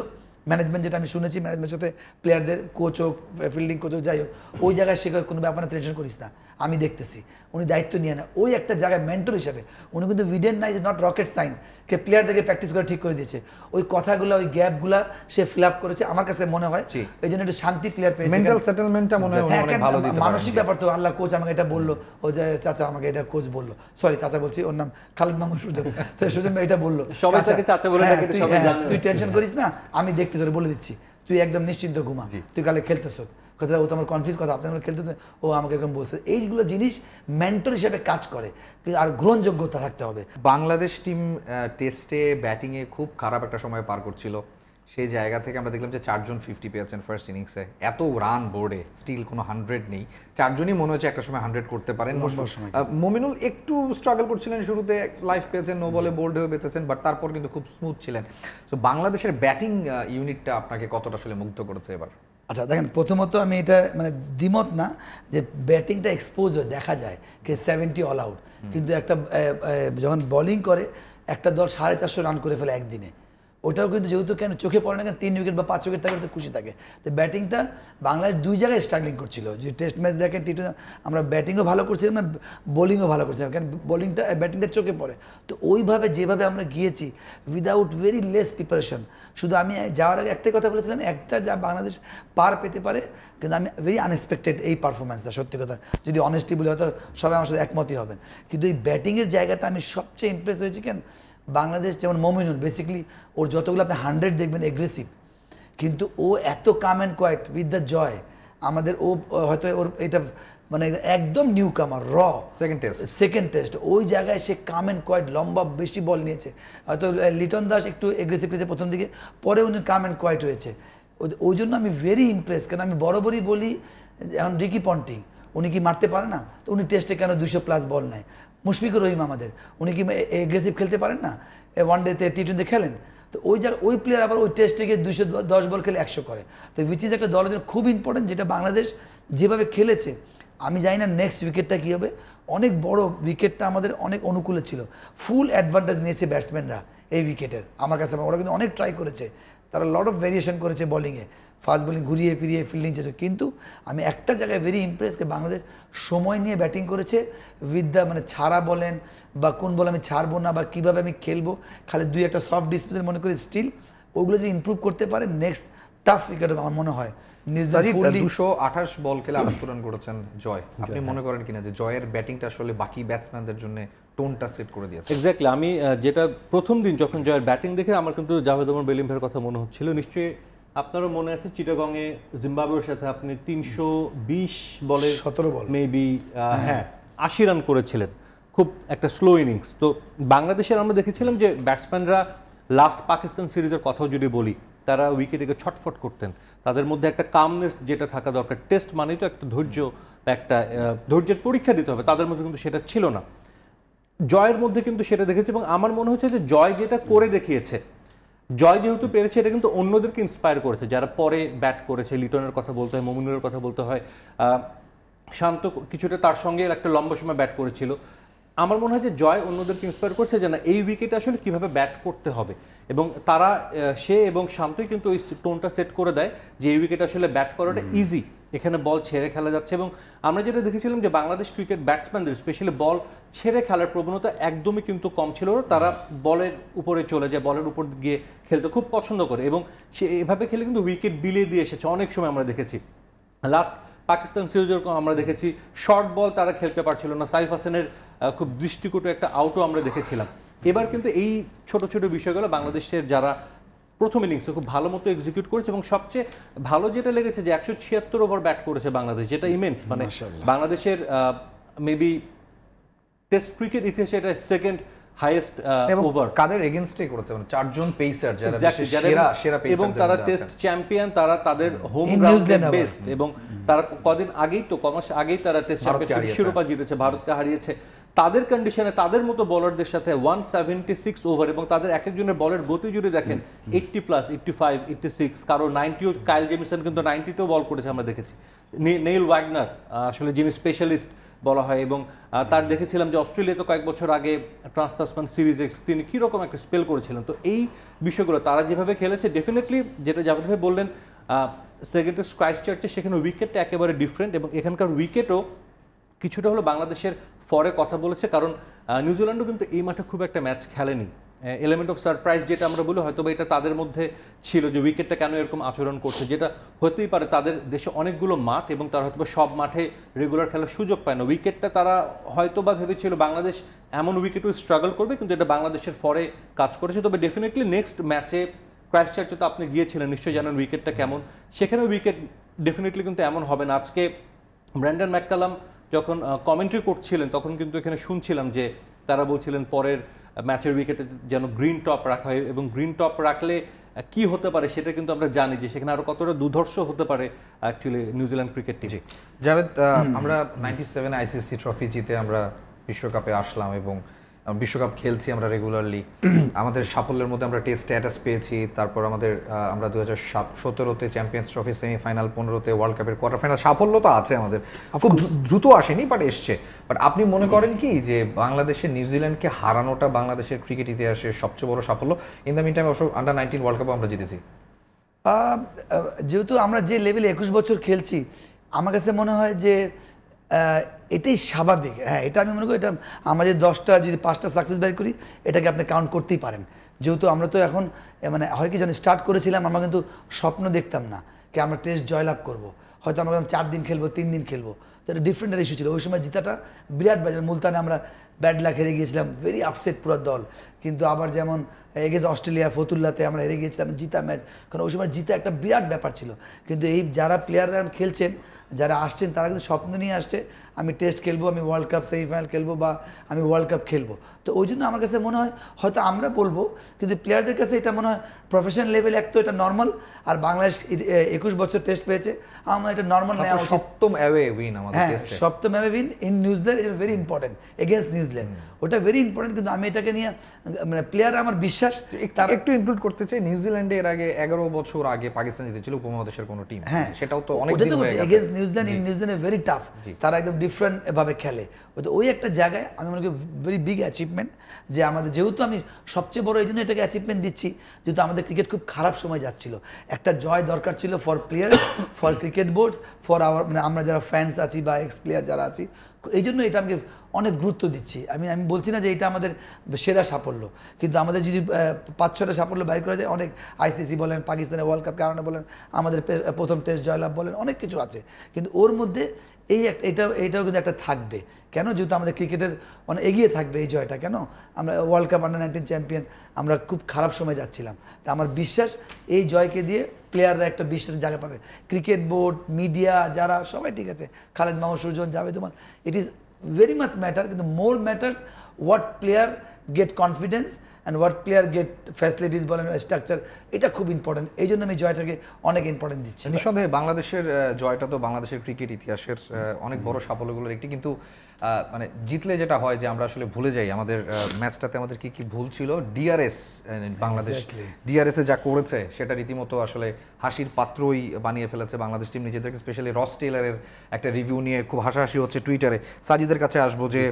ম্যানেজমেন্ট যেটা আমি শুনেছি ম্যানেজমেন্টের সাথে প্লেয়ারদের কোচ হোক ফিল্ডিং কোচ হোক যাই হোক ওই জায়গায় সে কোনো ব্যাপারে টেনশন করিস না আমি দেখতেছি উনি দায়িত্ব নিয়ে না ওই একটা জায়গায় মেন্টর হিসাবে উনি কিন্তু উইডেন না ইজ নট রকেট সাইন্স কে প্লেয়ারদেরকে প্র্যাকটিস করে ঠিক করে দিয়েছে ওই কথাগুলো ওই গ্যাপগুলো সে ফিল আপ করেছে আমার কাছে মনে হয় এই জন্য একটু শান্তি প্লেয়ার পেয়েছে মেন্টাল সেটেলমেন্টটা মনে হয় অনেক ভালো দিতে পারে মানসিক ব্যাপার তো আল্লাহ কোচ আমাকে এটা বললো ও যে চাচা আমাকে এটা কোচ বললো সরি চাচা বলছি ওর নাম খালেদ মাহমুদ সুজন তো সুজন ভাই এটা বললো সবাই তাকে চাচা বলে থাকে সবাই জানে তুই টেনশন করিস না আমি দেখতেছরে বলে দিচ্ছি তুই একদম নিশ্চিন্ত ঘুমা তুই কালে খেলতেছ কথা ও তো আমার কনফিউজ কথা আপনার খেলতেছ ও আমাকে এরকম বলছে এইগুলো জিনিস মেন্টর হিসেবে কাজ করে আর গ্রহণযোগ্যতা থাকতে হবে বাংলাদেশ টিম টেস্টে ব্যাটিংয়ে খুব খারাপ একটা সময় পার করছিল সেই জায়গা থেকে আমরা দেখলাম যে চারজন ফিফটি পেয়েছেন ফার্স্ট ইনিংসে, এত রান বোর্ডে স্টিল কোনো হান্ড্রেড নেই, চারজনই মনে হচ্ছে একটা সময় হান্ড্রেড করতে পারেন। মোমিনুল একটু স্ট্রাগল করছিলেন শুরুতে, লাইফ পেয়েছেন, নো বলে বোল্ড হয়ে বেঁচেছেন, বাট তারপর কিন্তু খুব স্মুথ ছিলেন। সো বাংলাদেশের ব্যাটিং ইউনিটটা আপনাকে কতটা আসলে মুগ্ধ করেছে এবার? আচ্ছা দেখেন, প্রথমত আমি এটা মানে দ্বিমত না যে ব্যাটিংটা এক্সপোজ হয়ে দেখা যায় কে সেভেন্টি অল আউট, কিন্তু একটা যখন বলিং করে একটা দল সাড়ে চারশো রান করে ফেলে একদিনে, ওটাও কিন্তু যেহেতু কেন চোখে পড়ে না, কেন তিন উইকেট বা পাঁচ উইকেট থাকলে তো খুশি থাকে। তো ব্যাটিংটা বাংলাদেশ দুই জায়গায় স্ট্রাগলিং করছিল, যে টেস্ট ম্যাচ দেখেন টি টোয়েন্টি আমরা ব্যাটিংও ভালো করছিলাম না, বোলিংও ভালো করছিলাম, কেন বোলিংটা ব্যাটিংটা চোখে পড়ে। তো ওইভাবে যেভাবে আমরা গিয়েছি উইদাউট ভেরি লেস প্রিপারেশন, শুধু আমি যাওয়ার আগে একটাই কথা বলেছিলাম, একটা যা বাংলাদেশ পার পেতে পারে, কিন্তু আমি ভেরি আনএক্সপেক্টেড এই পারফরমেন্সটা, সত্যি কথা যদি অনেস্টলি বলি হয়তো সবাই আমার সাথে একমতই হবেন, কিন্তু এই ব্যাটিংয়ের জায়গাটা আমি সবচেয়ে ইমপ্রেস হয়েছি। কেন বাংলাদেশ যেমন মোমিনুল বেসিক্যালি ওর যতগুলো আপনি হান্ড্রেড দেখবেন এগ্রেসিভ, কিন্তু ও এত calm and quiet with the জয়। আমাদের ও হয়তো ওর এটা মানে একদম নিউ কামার র সেকেন্ড টেস্ট সেকেন্ড টেস্ট ওই জায়গায় সে কাম অ্যান্ড কোয়াইট লম্বা বেশি বল নিয়েছে, হয়তো লিটন দাস একটু এগ্রেসিভ নিয়েছে প্রথম দিকে, পরে উনি কাম অ্যান্ড কোয়াইট হয়েছে। ওই জন্য আমি ভেরি ইমপ্রেস, কারণ আমি বরাবরই বলি এখন রিকি পন্টিং উনি কি মারতে পারে না, তো উনি টেস্টে কেন দুশো প্লাস বল নেয়। মুশফিকুর রহিম আমাদের উনি কি এগ্রেসিভ খেলতে পারেন না, ওয়ান ডেতে টি টোয়েন্টি খেলেন, তো ওই জায়গায় ওই প্লেয়ার আবার ওই টেস্টে গিয়ে দুশো দশ বল খেলে একশো করে, তো উইচ ইজ একটা দলের জন্য খুব ইম্পর্টেন্ট, যেটা বাংলাদেশ যেভাবে খেলেছে। আমি জানি না নেক্সট উইকেটটা কী হবে, অনেক বড় উইকেটটা আমাদের অনেক অনুকূলে ছিল, ফুল অ্যাডভান্টেজ নিয়েছে ব্যাটসম্যানরা এই উইকেটের, আমার কাছে ওরা কিন্তু অনেক ট্রাই করেছে, তারা লট অফ ভেরিয়েশন করেছে বোলিংয়ে, ফাস্ট বোলিং ঘুরিয়ে ফিরিয়ে ফিল্ডিং চেয়েছে, কিন্তু আমি একটা জায়গায় ভেরি ইমপ্রেস যে বাংলাদেশ সময় নিয়ে ব্যাটিং করেছে উইথ দ্য মানে ছাড়া বলেন বা কোন বল আমি ছাড়বো না বা কীভাবে আমি খেলবো, খালি দুই একটা সফট ডিসপ্লেন মনে করি স্টিল ওগুলো যদি ইমপ্রুভ করতে পারে নেক্সট টাফ উইকেট আমার মনে হয়। দুশো আঠাশ বল খেলে আঘাত পূরণ করেছেন জয়, আপনি মনে করেন কিনা যে জয়ের ব্যাটিংটা আসলে বাকি ব্যাটসম্যানদের জন্য টোনটা সেট করে দিয়েছে? এক্স্যাক্টলি, আমি যেটা প্রথম দিন যখন জয়ের ব্যাটিং দেখে আমার কিন্তু জাভেদ ওমর বেলিম ভাইয়ের কথা মনে হচ্ছিল, নিশ্চয়ই আপনারও মনে আছে চিটাগংয়ে জিম্বাবুয়ের সাথে আপনি তিনশো বিশ বলে সতেরো বল মেবি হ্যাঁ আশি রান করেছিলেন, খুব একটা স্লো ইনিংস। তো বাংলাদেশের আমরা দেখেছিলাম যে ব্যাটসম্যানরা লাস্ট পাকিস্তান সিরিজের কথাও যদি বলি, তারা উইকেটে ছটফট করতেন, তাদের মধ্যে একটা কামনেস যেটা থাকা দরকার, টেস্ট মানেই তো একটা ধৈর্য একটা ধৈর্যের পরীক্ষা দিতে হবে, তাদের মধ্যে কিন্তু সেটা ছিল না, জয়ের মধ্যে কিন্তু সেটা দেখেছি। এবং আমার মনে হচ্ছে যে জয় যেটা করে দেখিয়েছে, জয় যেহেতু পেরেছে এটা কিন্তু অন্যদেরকে ইন্সপায়ার করেছে যারা পরে ব্যাট করেছে, লিটনের কথা বলতে হয়, মোমিনুলের কথা বলতে হয়, শান্ত কিছুটা তার সঙ্গে একটা লম্বা সময় ব্যাট করেছিল। আমার মনে হয় যে জয় অন্যদেরকে ইন্সপায়ার করছে যে না এই উইকেটে আসলে কীভাবে ব্যাট করতে হবে, এবং তারা সে এবং শান্তই কিন্তু ওই টোনটা সেট করে দেয় যে এই উইকেটে আসলে ব্যাট করাটা ইজি, এখানে বল ছেড়ে খেলা যাচ্ছে। এবং আমরা যেটা দেখেছিলাম যে বাংলাদেশ ক্রিকেট ব্যাটসম্যানদের স্পেশালি বল ছেড়ে খেলার প্রবণতা একদমই কিন্তু কম ছিল, তারা বলের উপরে চলে যায়, বলের উপর গিয়ে খেলতে খুব পছন্দ করে, এবং সে এভাবে খেলে কিন্তু উইকেট বিলিয়ে দিয়ে এসেছে অনেক সময়। আমরা দেখেছি লাস্ট পাকিস্তান সিরিজের আমরা দেখেছি শর্ট বল তারা খেলতে পারছিল না, সাইফ হাসানের খুব দৃষ্টিকটু একটা আউটও আমরা দেখেছিলাম। এবার কিন্তু এই ছোট ছোট বিষয়গুলো বাংলাদেশের যারা প্রথম ইনিংসে খুব ভালো মতো এক্সিকিউট করেছে, এবং সবচেয়ে ভালো যেটা লেগেছে যে একশো ছিয়াত্তর ওভার ব্যাট করেছে বাংলাদেশ, যেটা ইমেন্স, মানে বাংলাদেশের মেবি টেস্ট ক্রিকেট ইতিহাসে এটা সেকেন্ড হাইয়েস্ট ওভার। কাদের এগেইনস্টে করেছে, মানে চারজন পেসার যারা সেরা সেরা পেসার, এবং তারা টেস্ট চ্যাম্পিয়ন, তারা তাদের হোম গ্রাউন্ড বেস্ট, এবং তারা কদিন আগেই তো কমাস আগেই তারা টেস্ট চ্যাম্পিয়নশিপ শিরোপা জিতেছে, ভারতকে হারিয়েছে। তাদের কন্ডিশনে তাদের মতো বলারদের সাথে ওয়ান সেভেন্টি সিক্স ওভার, এবং তাদের এক একজনের বলের গতি যদি দেখেন eighty plus, eighty five, eighty six, কারো নাইনটিও, কাইল জেমিসন কিন্তু নাইনটিতেও বল করেছে আমরা দেখেছি, নেইল ওয়াগনার আসলে যিনি স্পেশালিস্ট বলা হয়, এবং তার দেখেছিলাম যে অস্ট্রেলিয়া তো কয়েক বছর আগে ট্রান্স তাসমান সিরিজে তিনি কীরকম একটা স্পেল করেছিলেন। তো এই বিষয়গুলো তারা যেভাবে খেলেছে ডেফিনেটলি, যেটা জাভেদ ভাই বললেন সেকেন্ড টেস্ট ক্রাইস্টচার্চে সেখানে উইকেটটা একেবারে ডিফারেন্ট, এবং এখানকার উইকেটও কিছুটা হলো বাংলাদেশের ফরে কথা বলেছে, কারণ নিউজিল্যান্ডও কিন্তু এই মাঠে খুব একটা ম্যাচ খেলেনি, এলিমেন্ট অফ সারপ্রাইজ যেটা আমরা বলি হয়তো বা এটা তাদের মধ্যে ছিল যে উইকেটটা কেন এরকম আচরণ করছে, যেটা হতেই পারে তাদের দেশে অনেকগুলো মাঠ এবং তারা হয়তো সব মাঠে রেগুলার খেলার সুযোগ পায় না, উইকেটটা তারা হয়তো বা ভেবেছিল বাংলাদেশ এমন উইকেটও স্ট্রাগল করবে, কিন্তু এটা বাংলাদেশের ফরে কাজ করেছে। তবে ডেফিনেটলি নেক্সট ম্যাচে ক্রাইস্টচার্চে তো আপনি গিয়েছিলেন নিশ্চয়ই জানেন উইকেটটা কেমন, সেখানে উইকেট ডেফিনেটলি কিন্তু এমন হবে না। আজকে ব্র্যান্ডন ম্যাককালাম যখন কমেন্ট্রি করছিলেন তখন কিন্তু এখানে শুনছিলাম যে তারা বলছিলেন পরের ম্যাচের উইকেটে যেন গ্রিন টপ রাখা হয়, এবং গ্রিন টপ রাখলে কি হতে পারে সেটা কিন্তু আমরা জানি যে সেখানে আরো কতটা দুর্ধর্ষ হতে পারে actually New Zealand cricket team. Javed, আমরা নাইনটি সেভেন আইসিসি ট্রফি জিতে আমরা বিশ্বকাপে আসলাম এবং বিশ্বকাপ খেলছি আমরা রেগুলারলি। আমাদের সাফল্যের মধ্যে আমরা টেস্ট স্ট্যাটাস পেয়েছি, তারপর আমাদের আমরা দু হাজার সতেরোতে চ্যাম্পিয়ন্স ট্রফি সেমিফাইনাল, পনেরোতে ওয়ার্ল্ড কাপের কোয়ার্টার ফাইনাল, সাফল্য তো আছে আমাদের, খুব দ্রুত আসেনি বাট এসছে। বাট আপনি মনে করেন কি যে বাংলাদেশের নিউজিল্যান্ডকে হারানোটা বাংলাদেশের ক্রিকেট ইতিহাসে সবচেয়ে বড় সাফল্য? ইন দ্য মিন টাইম অবশ্য আন্ডার নাইনটিন ওয়ার্ল্ড কাপও আমরা জিতেছি। যেহেতু আমরা যে লেভেলে একুশ বছর খেলছি, আমার কাছে মনে হয় যে এটাই স্বাভাবিক। হ্যাঁ, এটা আমি মনে করি এটা আমাদের দশটা যদি পাঁচটা সাকসেস বের করি এটাকে আপনি কাউন্ট করতেই পারেন। যেহেতু আমরা তো এখন মানে হয় কি যখন স্টার্ট করেছিলাম আমরা কিন্তু স্বপ্ন দেখতাম না কি আমরা টেস্ট জয়লাভ করব। হয়তো আমরা চার দিন খেলবো, তিন দিন খেলবো, তো এটা ডিফারেন্ট ইস্যু ছিল। ওই সময় জিতাটা বিরাট বাজার, মুলতানে আমরা ব্যাড লাক হেরে গিয়েছিলাম, ভেরি আপসেট পুরো দল। কিন্তু আবার যেমন এগেজ অস্ট্রেলিয়া ফতুল্লাতে আমরা হেরে গিয়েছিলাম, জিতা ম্যাচ, কারণ ওই সময় জিতা একটা বিরাট ব্যাপার ছিল। কিন্তু এই যারা প্লেয়াররা খেলছেন, যারা আসছেন, তারা কিন্তু স্বপ্ন নিয়ে আসছে আমি টেস্ট খেলবো, আমি ওয়ার্ল্ড কাপ সেমিফাইনাল খেলবো বা আমি ওয়ার্ল্ড কাপ খেলবো। তো ওই জন্য আমার কাছে মনে হয় হয়তো আমরা বলবো, কিন্তু প্লেয়ারদের কাছে এটা মনে হয় প্রফেশনাল লেভেল এক, তো এটা নর্মাল। আর বাংলাদেশ একুশ বছর টেস্ট পেয়েছে, আমার এটা নর্মাল নেওয়া উচিত। সপ্তম অ্যাওয়ে উইন আমাদের টেস্টে, সপ্তম away win in New Zealand is very important against New Zealand, ওটা ভেরি ইম্পর্টেন্ট। কিন্তু আমি এটাকে নিয়ে মানে প্লেয়ার আমার বিশ্বাস তার একটু ইনক্লুড করতে চাই। নিউজিল্যান্ডে এর আগে এগারো বছর আগে পাকিস্তান জিতেছিল উপমহাদেশের কোনো টিম। হ্যাঁ, সেটাও তো অনেক দিন হয়ে গেছে। Against New Zealand in New Zealand very tough, তারা একদম ডিফারেন্ট ভাবে খেলে। ওই একটা জায়গায় আমি মনে করি ভেরি বিগ অ্যাচিভমেন্ট যে আমাদের, যেহেতু আমি সবচেয়ে বড় এই জন্য এটাকে অ্যাচিভমেন্ট দিচ্ছি যেহেতু আমাদের ক্রিকেট খুব খারাপ সময় যাচ্ছিল, একটা জয় দরকার ছিল for player, for cricket board, for our মানে আমরা যারা ফ্যান্স আছি বা এক্স প্লেয়ার যারা আছি, এই জন্য এটা আমি অনেক গুরুত্ব দিচ্ছি। আমি আমি বলছি না যে এটা আমাদের সেরা সাফল্য, কিন্তু আমাদের যদি পাঁচ ছটা সাফল্য বাইর করা যায়, অনেক আইসিসি বলেন, পাকিস্তানের ওয়ার্ল্ড কাপ কারণে বলেন, আমাদের প্রথম টেস্ট জয়লাভ বলেন, অনেক কিছু আছে। কিন্তু ওর মধ্যে এই একটা এটা এটাও কিন্তু একটা থাকবে কেন, যেহেতু আমাদের ক্রিকেটের অনেক এগিয়ে থাকবে এই জয়টা। কেন আমরা world cup under nineteen champion, আমরা খুব খারাপ সময় যাচ্ছিলাম, তা আমার বিশ্বাস এই জয়কে দিয়ে প্লেয়াররা একটা বিশ্বাস জায়গা পাবে। ক্রিকেট বোর্ড, মিডিয়া যারা সবাই ঠিক আছে, Khaled Mahmud Sujon, Javed Omar, it is very much matter, কিন্তু more matters what player get confidence and what player get facilities বলেন, স্ট্রাকচার, এটা খুব ইম্পর্টেন্ট। এই জন্য আমি জয়টাকে অনেক ইম্পর্টেন্ট দিচ্ছি। নিঃসন্দেহে বাংলাদেশের জয়টা তো বাংলাদেশের ক্রিকেট ইতিহাসের অনেক বড় সাফল্যগুলোর একটি। কিন্তু মানে জিতলে যেটা হয় যে আমরা আসলে ভুলে যাই আমাদের ম্যাচটাতে আমাদের কি কি ভুল ছিল। ডিআরএস, বাংলাদেশ ডিআরএস এ যা করেছে সেটা রীতিমতো আসলে হাসির পাত্রই বানিয়ে ফেলেছে বাংলাদেশ টিম নিজেদেরকে। স্পেশালি রস টেইলারের একটা রিভিউ নিয়ে খুব হাসাহাসি হচ্ছে টুইটারে। সাজিদের কাছে আসবো যে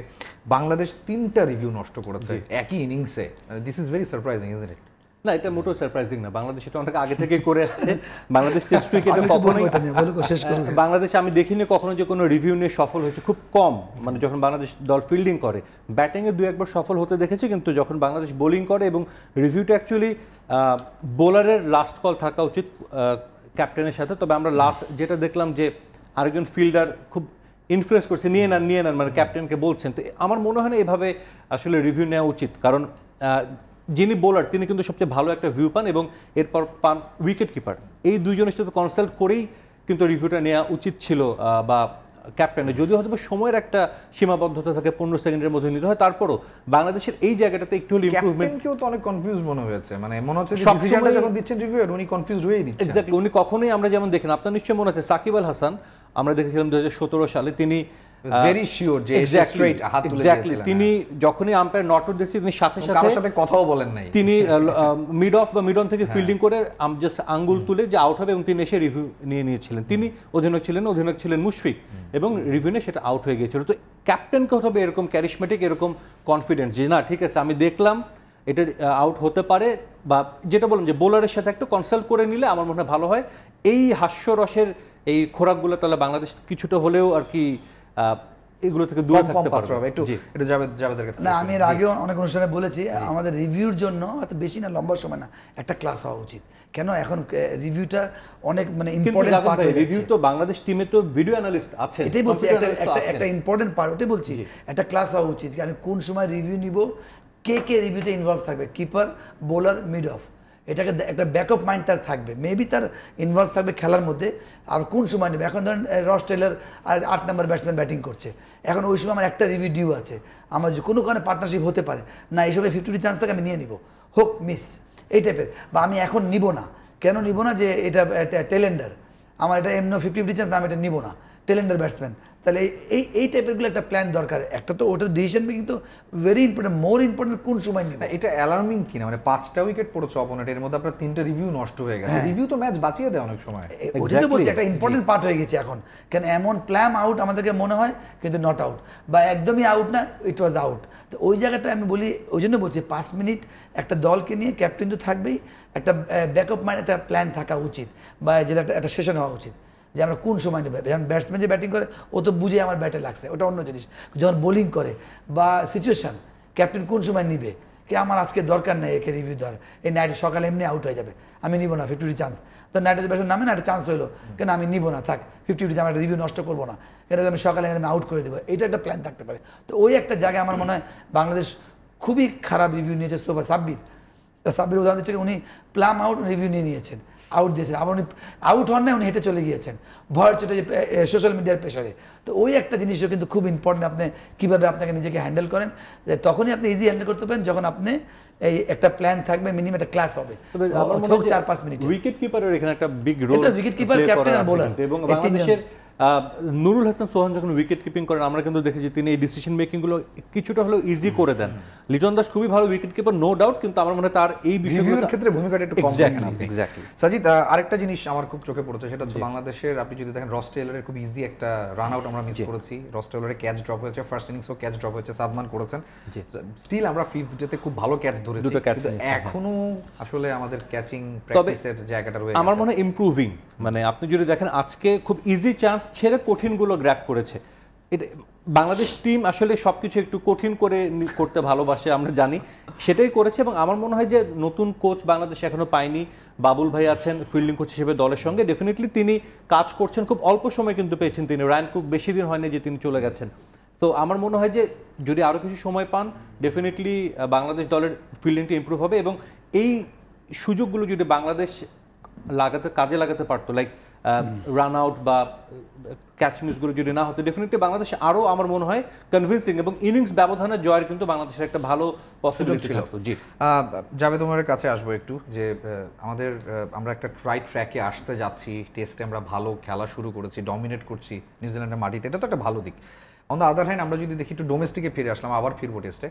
বাংলাদেশ তিনটা রিভিউ নষ্ট করেছে একই ইনিংসে, this is very surprising, isn't it? না, এটা মোটেও সারপ্রাইজিং না, বাংলাদেশ এটা অনেক আগে থেকে করে আসছে। বাংলাদেশ টেস্ট ক্রিকেটে কখনোই বাংলাদেশ আমি দেখিনি কখনো যে কোনো রিভিউ নিয়ে সফল হয়েছে, খুব কম। মানে যখন বাংলাদেশ দল ফিল্ডিং করে, ব্যাটিংয়ে দু একবার সফল হতে দেখেছে, কিন্তু যখন বাংলাদেশ বোলিং করে এবং রিভিউটা অ্যাকচুয়ালি বোলারের লাস্ট কল থাকা উচিত ক্যাপ্টেনের সাথে। তবে আমরা লাস্ট যেটা দেখলাম যে আরেকজন ফিল্ডার খুব ইনফ্লুয়েন্স করছে, নিয়ে নেন নিয়ে নেন মানে ক্যাপ্টেনকে বলছেন। তো আমার মনে হয় না এভাবে আসলে রিভিউ নেওয়া উচিত, কারণ যিনি বোলার তিনি কিন্তু সবচেয়ে ভালো একটা ভিউ পান এবং এরপর পান উইকেট কিপার। এই দুইজনের সাথে কনসাল্ট করেই কিন্তু রিভিউটা নেওয়া উচিত ছিল বা ক্যাপ্টেনের, যদিও হয়তো সময়ের একটা সীমাবদ্ধতা থাকে, পনেরো সেকেন্ডের মধ্যে নিতে হয়। তারপরও বাংলাদেশের এই জায়গাটাতে একটু হলে ইমপ্রুভমেন্ট। কেউ তো অনেক কনফিউজ মনে হয়েছে, মানে মনে হচ্ছে যে ডিসিশনটা যখন দিচ্ছেন রিভিউয়ার উনি কনফিউজড হয়েই দিচ্ছেন। এক্স্যাক্টলি, উনি কখনোই আমরা যেমন দেখেন, আপনার নিশ্চয়ই মনে আছে সাকিব আল হাসান, আমরা দেখেছিলাম দু হাজার সতেরো সালে তিনি ভেরি শিওর যে স্ট্রেট হাত তুলে দিয়েছিলেন, তিনি যখনই আম্পায়ার নট আউট দেখছেন তিনি সাথে সাথে কারোর সাথে কথাও বলেন নাই, তিনি মিড অফ বা মিড অন থেকে ফিল্ডিং করে জাস্ট আঙ্গুল তুলে যে আউট হবে এবং তিনি এসে রিভিউ নিয়ে নিয়েছিলেন। তিনি অধিনায়ক ছিলেন, অধিনায়ক ছিলেন মুশফিক, এবং রিভিউ নিয়ে সেটা আউট হয়ে গিয়েছিল। তো ক্যাপ্টেনকে হতে হবে এরকম ক্যারিশমেটিক, এরকম কনফিডেন্স যে না ঠিক আছে আমি দেখলাম এটা আউট হতে পারে, বা যেটা বললাম যে বোলারের সাথে একটু কনসাল্ট করে নিলে আমার মনে হয় ভালো হয়। এই হাস্যরসের এই খোরাকগুলো তাহলে বাংলাদেশ কিছুটা হলেও আর কি এগুলো থেকে দূরে থাকতে পারবে। একটু এটা যাবে যাবেদের কাছে না, আমি এর আগেও অনেক অনুষ্ঠানে বলেছি আমাদের রিভিউর জন্য হয়তো বেশি না লম্বা সময় না একটা ক্লাস হওয়া উচিত। কেন এখন রিভিউটা অনেক মানে ইম্পর্টেন্ট পার্ট, রিভিউ তো বাংলাদেশ টিমে তো ভিডিও অ্যানালিস্ট আছে, এটাই বলছি একটা একটা ইম্পর্টেন্ট পার্ট, ওটাই বলছি একটা ক্লাস হওয়া উচিত যে আমি কোন সময় রিভিউ নিব, কে কে রিভিউতে ইনভলভ থাকবে, কিপার, বোলার, মিড অফ, এটাকে একটা ব্যাকআপ মাইন্ড তার থাকবে, মেবি তার ইনভলভ থাকবে খেলার মধ্যে। আর কোন সময় নেবে, এখন ধরেন রস টেইলর আর আট নম্বর ব্যাটসম্যান ব্যাটিং করছে, এখন ওই সময় আমার একটা রিভিউ ডিউ আছে, আমার কোনো কারণে পার্টনারশিপ হতে পারে না, এইসবে ফিফটি ফিফটি চান্স থাকে আমি নিয়ে নিব, হোক মিস, এই টাইপের, বা আমি এখন নিব না। কেন নিব না? যে এটা টেলেন্ডার, আমার এটা এমন ফিফটি ফিফটি চান্স, আমি এটা নিব না, টেলেন্ডার ব্যাটসম্যান। তাহলে এই এই টাইপেরগুলো একটা প্ল্যান দরকার একটা। তো ওটার ডিসিশন কিন্তু ভেরি ইম্পর্টেন্ট, মোর ইম্পর্টেন্ট কোন সময় নেই। এটা অ্যালার্মিং কিনা, মানে পাঁচটা উইকেট পড়েছে অপোনেন্টের, এর মধ্যে আপনার তিনটা রিভিউ নষ্ট হয়ে গেছে। রিভিউ তো ম্যাচ বাঁচিয়ে দেয় অনেক সময়, ওটা তো বলছি একটা ইম্পর্টেন্ট পার্ট হয়ে গেছে এখন। কেন এমন প্ল্যান আউট আমাদেরকে মনে হয় কিন্তু নট আউট, বা একদমই আউট না, ইট ওয়াজ আউট। তো ওই জায়গাটা আমি বলি, ওই জন্য বলছি পাঁচ মিনিট একটা দলকে নিয়ে ক্যাপ্টেন তো থাকবেই, একটা ব্যাকআপ মানে একটা প্ল্যান থাকা উচিত, বা যেটা একটা সেশন হওয়া উচিত যে আমরা কোন সময় নেব। যেমন ব্যাটসম্যান যে ব্যাটিং করে ও তো বুঝে আমার ব্যাটে লাগছে, ওটা অন্য জিনিস। যখন বোলিং করে বা সিচুয়েশান, ক্যাপ্টেন কোন সময় নিবে কি আমার আজকে দরকার নেই একে রিভিউ দেওয়ার, এই নাইটে সকালে এমনি আউট হয়ে যাবে, আমি নিব না ফিফটি ফিফটি চান্স। তো নাইটের ব্যাটসম্যান নামে না, একটা চান্স হলো কেন আমি নিব না, থাক ফিফটি ফিফটি চান্স, একটা রিভিউ নষ্ট করবো না, এটা আমি সকালে আমি আউট করে দেবো, এটা একটা প্ল্যান থাকতে পারে। তো ওই একটা জায়গায় আমার মনে হয় বাংলাদেশ খুবই খারাপ রিভিউ নিয়েছে। সোফা সাব্বির সাব্বির উদাহরণ দিচ্ছে, উনি প্লাম আউট রিভিউ নিয়ে নিয়েছেন, আউট দিয়েছেন, আবার উনি আউট হন না, উনি হেঁটে চলে গিয়েছেন ভয়ের চোটে, সোশ্যাল মিডিয়ার প্রেশারে। তো ওই একটা জিনিসও কিন্তু খুব ইম্পর্টেন্ট, আপনি কীভাবে আপনাকে নিজেকে হ্যান্ডেল করেন। যে তখনই আপনি ইজি হ্যান্ডেল করতে পারেন যখন আপনি এই একটা প্ল্যান থাকবে, মিনিমাম একটা ক্লাস হবে চার পাঁচ মিনিট। উইকেট কিপারের এখানে একটা big role, wicket keeper, captain আর বোলার। এবং বাংলাদেশের নুরুল হাসান সোহান যখন উইকেট কিপিং করেন, আমরা কিন্তু দেখেছি তিনি এই ডিসিশন মেকিংগুলো কিছুটা হলেও ইজি করে দেন। লিটন দাস খুবই ভালো উইকেট কিপার, নো ডাউট, কিন্তু আমার মনে হয় তার এই বিষয়ের ক্ষেত্রে ভূমিকাটা একটু কম। এক্স্যাক্টলি সাজিদ, আরেকটা জিনিস আমার খুব চোখে পড়েছে, সেটা হচ্ছে বাংলাদেশের, আপনি যদি দেখেন রস টেইলরের খুব ইজি একটা রান আউট আমরা মিস করেছি। রস টেইলরের ক্যাচ ড্রপ হয়েছে, ফার্স্ট ইনিংসও ক্যাচ ড্রপ হয়েছে, সাদমান করেছেন, স্টিল আমরা ফিফথ ডেতে খুব ভালো ক্যাচ ধরেছি, কিন্তু এখনো আসলে আমাদের ক্যাচিং প্র্যাকটিসের জায়গাটা রয়েছে, আমার মনে হয় ইমপ্রুভিং। মানে আপনি যদি দেখেন আজকে খুব ইজি চান্স ছেড়ে কঠিনগুলো গ্র্যাব করেছে। এটা বাংলাদেশ টিম আসলে সব কিছু একটু কঠিন করে করতে ভালোবাসে, আমরা জানি, সেটাই করেছে। এবং আমার মনে হয় যে নতুন কোচ বাংলাদেশে এখনও পায়নি, বাবুল ভাই আছেন ফিল্ডিং কোচ হিসেবে দলের সঙ্গে, ডেফিনেটলি তিনি কাজ করছেন। খুব অল্প সময় কিন্তু পেয়েছেন তিনি, রায়ান কুক বেশি দিন হয়নি যে তিনি চলে গেছেন। তো আমার মনে হয় যে যদি আরও কিছু সময় পান, ডেফিনেটলি বাংলাদেশ দলের ফিল্ডিংটি ইম্প্রুভ হবে। এবং এই সুযোগগুলো যদি বাংলাদেশ লাগাতে কাজে লাগাতে পারতো, লাইক রান আউট বা ক্যাচ মিসগুলো যদি না হতো, ডেফিনেটলি বাংলাদেশ আরও আমার মনে হয় কনভিন্সিং এবং ইনিংস ব্যবধানে জয়ের কিন্তু বাংলাদেশের একটা ভালো পসিবিলিটি ছিল। জি জাভেদ উমারের কাছে আসবো একটু, যে আমাদের আমরা একটা ট্রাই ট্র্যাকে আসতে যাচ্ছি, টেস্টে আমরা ভালো খেলা শুরু করেছি, ডমিনেট করছি নিউজিল্যান্ডের মাটিতে, এটা তো একটা ভালো দিক। অন দ্য আদার হ্যান্ড আমরা যদি দেখি, একটু ডোমেস্টিকে ফিরে আসলাম, আবার ফিরবো টেস্টে,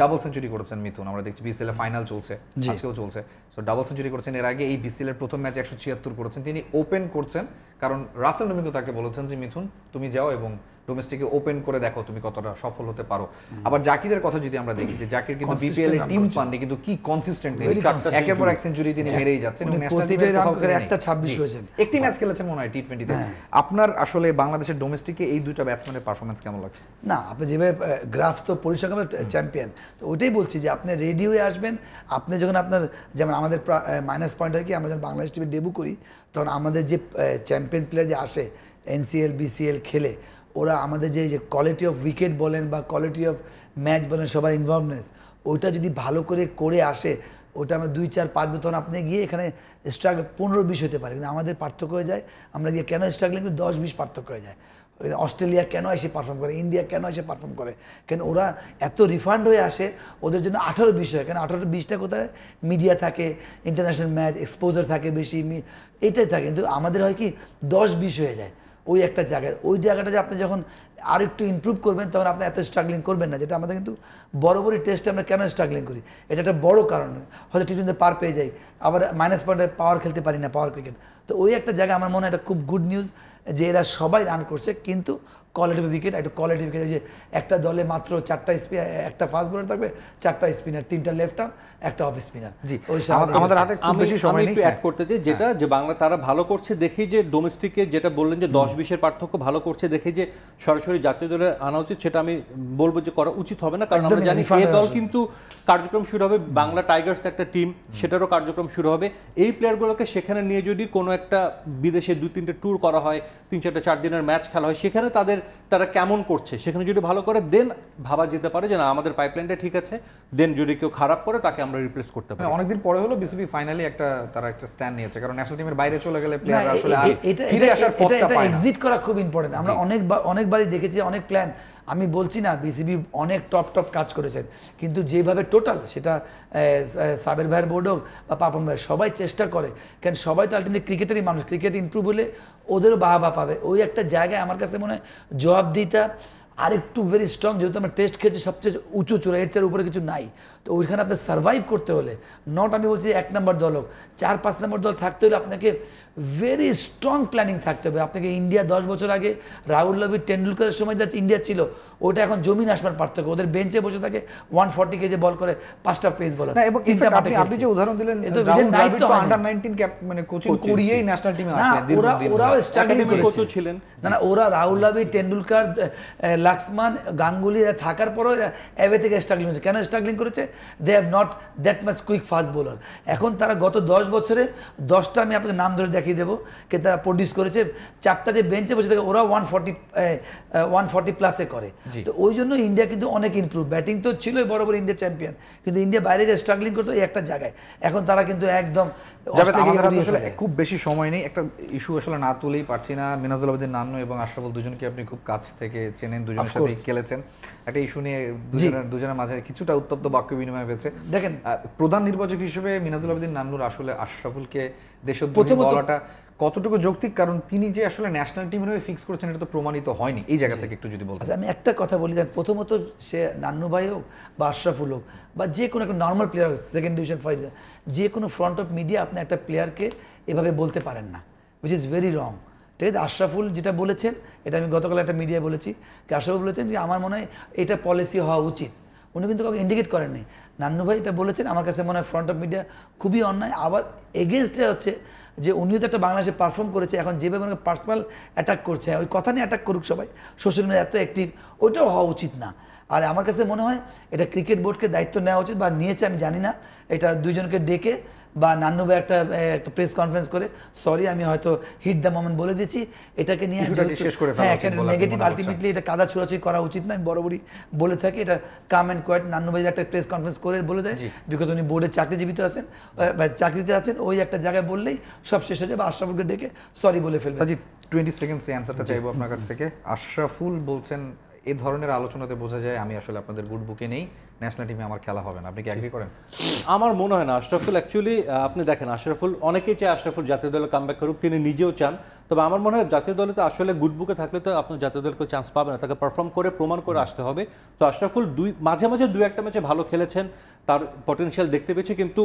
ডাবল সেঞ্চুরি করেছেন মিথুন, আমরা দেখছি বিসিএল এর ফাইনাল চলছে, আজকেও চলছে, সো ডাবল সেঞ্চুরি করেছেন। এর আগে এই বিসিএল এর প্রথম ম্যাচে একশো ছিয়াত্তর করেছেন, তিনি ওপেন করছেন, কারণ রাসেল নমিকো তাকে বলেছেন যে মিথুন তুমি যাও এবং ডোমেস্টিকে ওপেন করে দেখো তুমি কতটা সফল হতে পারো। আবার জাকিরের কথা যদি আমরা দেখি, যে জাকির কিন্তু বিপিএল এর টিম পাননি, কিন্তু কি কনসিস্টেন্ট, একের পর এক সেঞ্চুরি তিনি মেরেই যাচ্ছেন, একটা ছাব্বিশ হয়েছেন, একটি ম্যাচ খেলেছেন মনে হয় টি টোয়েন্টি তে। আপনার আসলে বাংলাদেশের ডোমেস্টিকে এই দুইটা ব্যাটসম্যানের পারফরমেন্স কেমন লাগছে? না আপনি যেভাবে গ্রাফ তো পরিসংখ্যানের চ্যাম্পিয়ন, তো ওইটাই বলছি যে আপনি রেডি হয়ে আসবেন। আপনি যখন আপনার, যেমন আমাদের মাইনাস পয়েন্ট হয় কি, আমরা যখন বাংলাদেশ টিমে ডেবু করি তখন আমাদের যে চ্যাম্পিয়ন প্লেয়ার যে আসে এনসিএল বিসিএল খেলে, ওরা আমাদের যে যে কোয়ালিটি অফ উইকেট বলেন বা কোয়ালিটি অফ ম্যাচ বলেন, সবার ইনভলভনেস, ওইটা যদি ভালো করে করে আসে, ওটা আমরা দুই চার পাঁচ বেতন আপনি গিয়ে এখানে স্ট্রাগল পনেরো বিশ হতে পারে, কিন্তু আমাদের পার্থক্য হয়ে যায়, আমরা গিয়ে কেন স্ট্রাগলিং করি, দশ বিশ পার্থক্য হয়ে যায়। অস্ট্রেলিয়া কেন এসে পারফর্ম করে, ইন্ডিয়া কেন এসে পারফর্ম করে, কেন ওরা এত রিফান্ড হয়ে আসে, ওদের জন্য আঠারো বিশ হয়, কেন আঠারো বিশটা কোথায় মিডিয়া থাকে, ইন্টারন্যাশনাল ম্যাচ এক্সপোজার থাকে বেশি, এটাই থাকে। কিন্তু আমাদের হয় কি দশ বিশ হয়ে যায়, ওই একটা জায়গায়, ওই জায়গাটা যে আপনি যখন আর একটু ইম্প্রুভ করবেন তখন আপনি এত স্ট্রাগলিং করবেন না, যেটা আমাদের কিন্তু বড় বড় টেস্টে আমরা কেন স্ট্রাগলিং করি, এটা একটা বড় কারণ। হয়তো টি টোয়েন্টিতে পার পেয়ে যাই, আবার মাইনাস পয়েন্টে পাওয়ার খেলতে পারি না, পাওয়ার ক্রিকেট। তো ওই একটা জায়গা আমার মনে হয় এটা খুব গুড নিউজ, যে এরা সবাই রান করছে, কিন্তু কোয়ালিটি উইকেট, একটা কোয়ালিটি উইকেট, যে একটা দলে মাত্র চারটা স্পিনার, একটা ফাস্ট বোলার থাকবে, চারটা স্পিনার, তিনটা লেফট আর্ম, একটা অফ স্পিনার। জি আমাদের হাতে খুব বেশি সময় নেই। একটু অ্যাড করতে চাই, যেটা যে বাংলা তারা ভালো করছে দেখি, যে ডোমেস্টিকে যেটা বললেন যে দশ বিশের পার্থক্য ভালো করছে দেখি, যে সরাসরি জাতীয় দলে আনা উচিত সেটা আমি বলবো যে করা উচিত হবে না, কারণ আমরা জানি এই দল কিন্তু কার্যক্রম শুরু হবে, বাংলা টাইগার্স একটা টিম, সেটারও কার্যক্রম শুরু হবে। এই প্লেয়ারগুলোকে সেখানে নিয়ে যদি কোনো একটা বিদেশে দুই তিনটে ট্যুর করা হয়, তিন চারটা চার দিনের ম্যাচ খেলা হয়, সেখানে তাদের তারা কেমন করছে সেখানে যদি ভালো করে দেন, ভাবা যেতে পারে যে না আমাদের পাইপলাইনটা ঠিক আছে, দেন যদি কেউ খারাপ করে তাকে আমরা রিপ্লেস করতে পারি। অনেকদিন পরে হলো বিসিবি ফাইনালি একটা তারা একটা স্ট্যান্ড নিয়েছে, কারণ ন্যাশনাল টিমের বাইরে চলে গেলে প্লেয়াররা আসলে ফিরে আসার পথটা পায় না। এটা এক্সিট করা খুব ইম্পর্টেন্ট, আমরা অনেক অনেকবারই দেখেছি অনেক প্ল্যান আমি বলছি না বিসিবি অনেক টপ টপ কাজ করেছেন, কিন্তু যেভাবে টোটাল সেটা সাবের ভাইয়ের বোর্ড হোক বা পাপন ভাই সবাই চেষ্টা করে, কারণ সবাই তো আলটিমেটলি ক্রিকেটেরই মানুষ, ক্রিকেট ইমপ্রুভ হলে ওদেরও বাহবা পাবে। ওই একটা জায়গায় আমার কাছে মনে হয় জবাবদিহিতা আরেকটু ভেরি স্ট্রং, যেহেতু আমরা টেস্ট খেয়েছি সবচেয়ে উঁচু চূড়া, এর চেয়ে উপরে কিছু নাই, তো ওইখানে আপনার সার্ভাইভ করতে হলে নট আমি বলছি এক নম্বর দল হোক, চার পাঁচ নম্বর দল থাকতে হলে আপনাকে ভেরি স্ট্রং প্ল্যানিং থাকতে হবে। আপনাকে ইন্ডিয়া দশ বছর আগে রাহুল দ্রাবিড় টেন্ডুলকারের সময় দ্যাট ইন্ডিয়া ছিল, ওটা এখন জমিন আসবার পার্থক্য, ওদের বেঞ্চে বসে থাকে ওয়ান ফর্টি কেজি বল করে পাঁচটা পেস বল। আপনি যে উদাহরণ দিলেন ওরাও স্ট্রাগলিং করেছিলেন, না না ওরা রাহুল দ্রাবিড় টেন্ডুলকার লাক্সমান গাঙ্গুলি থাকার পরও অ্যাওয়ে থেকে স্ট্রাগলিং হচ্ছে। কেন স্ট্রাগলিং করেছে? They have not that much quick fast bowler. এখন তারা গত দশ বছরে দশটা আমি আপনাকে নাম ধরে দেখিয়ে দেবো কে তারা প্রডিউস করেছে, চারটা যে বেঞ্চে বসে থাকে ওরা ওয়ান ফর্টি ওয়ান ফর্টি প্লাসে করে। তো ওই জন্য ইন্ডিয়া কিন্তু অনেক ইমপ্রুভ, ব্যাটিং তো ছিলই বড় বড় ইন্ডিয়া চ্যাম্পিয়ন, কিন্তু ইন্ডিয়া বাইরে যে স্ট্রাগলিং করতো এই একটা জায়গায়, এখন তারা কিন্তু একদম। খুব বেশি সময় নেই, একটা ইস্যু আসলে না তুলেই পারছি না। মিনহাজুল আবেদিন নান্নু এবং আশরাফুল দুজনকে আপনি খুব কাছ থেকে চেনেন, দুজনের সাথে খেলেছেন, একটা ইস্যু নিয়ে দুজনের মাঝে কিছুটা উত্তপ্ত বাক্য বিনিময় হয়েছে। দেখেন প্রধান নির্বাচক হিসেবে মিনহাজুল আবেদিন নান্নুর আসলে আশরাফুলকে দেশোদ্দেশী বলাটা কতটুকু যৌক্তিক, কারণ তিনি যে আসলে ন্যাশনাল টিম হিসেবে ফিক্স করেছেন এটা তো প্রমাণিত হয়নি, এই জায়গা থেকে একটু যদি বলতে। আচ্ছা আমি একটা কথা বলি, দেন প্রথমত সে নান্নু ভাই হোক বা আশরাফুল হোক বা যে কোনো একটা normal player second division five যে কোনো ফ্রন্ট অফ মিডিয়া আপনি একটা প্লেয়ারকে এভাবে বলতে পারেন না, হুইচ ইজ ভেরি রং। ঠিক আছে, আশরাফুল যেটা বলেছেন এটা আমি গতকাল একটা মিডিয়ায় বলেছি, আশরাফুল বলেছেন যে আমার মনে হয় এটা পলিসি হওয়া উচিত, উনি কিন্তু কাউকে ইন্ডিকেট করেননি। নান্নু ভাই এটা বলেছেন, আমার কাছে মনে হয় ফ্রন্ট অফ মিডিয়া খুবই অন্যায়। আবার এগেনস্টে হচ্ছে যে উনিও তো একটা বাংলাদেশে পারফর্ম করেছে, এখন যেভাবে ওনাকে পার্সোনাল অ্যাটাক করছে, ওই কথা নিয়ে অ্যাটাক করুক সবাই, সোশ্যাল মিডিয়া এত অ্যাক্টিভ, ওইটাও হওয়া উচিত না। আর আমার কাছে মনে হয় এটা ক্রিকেট বোর্ডকে দায়িত্ব নেওয়া উচিত, বা নিয়েছে আমি জানি না, এটা দুইজনকে ডেকে বা নান্নু ভাই একটা একটা প্রেস কনফারেন্স করে সরি আমি হয়তো হিট দ্য মোমেন্ট বলে দিচ্ছি, এটাকে নিয়ে নেগেটিভ আলটিমেটলি এটা কাদা ছোড়াছুড়ি করা উচিত না, আমি বরাবরই বলে থাকি। এটা কাম অ্যান্ড কোয়াইট, নান্নু ভাই একটা প্রেস কনফারেন্স করে বলে দেয়, বিকজ উনি বোর্ডের চাকরিজীবিত আছেন বা চাকরিতে আছেন, ওই একটা জায়গায় বললেই সব শেষ হয়ে যাবে। আশরাফুলকে ডেকে সরি বলে ফেলবে। সাজিদ টোয়েন্টি সেকেন্ডস এর অ্যানসারটা চাইবো আপনার কাছ থেকে। আশরাফুল বলছেন এ ধরনের আলোচনাতে বোঝা যায় আমি আসলে আপনাদের বুট বুকে নেই, ন্যাশনাল টিমে আমার খেলা হবে না, আপনি কি এগ্রি করেন? আমার মনে হয় না আশরাফুল অ্যাকচুয়ালি, আপনি দেখেন আশরাফুল অনেকেই চায় আশরাফুল জাতীয় দলে কামব্যাক করুক, তিনি নিজেও চান, তবে আমার মনে হয় জাতীয় দলে তো আসলে গুড বুকে থাকলে তো আপনার জাতীয় দলকে চান্স পাবে না, তাকে পারফর্ম করে প্রমাণ করে আসতে হবে। তো আশরাফুল দুই মাঝে মাঝে দু একটা ম্যাচে ভালো খেলেছেন, তার পটেনশিয়াল দেখতে পেয়েছে, কিন্তু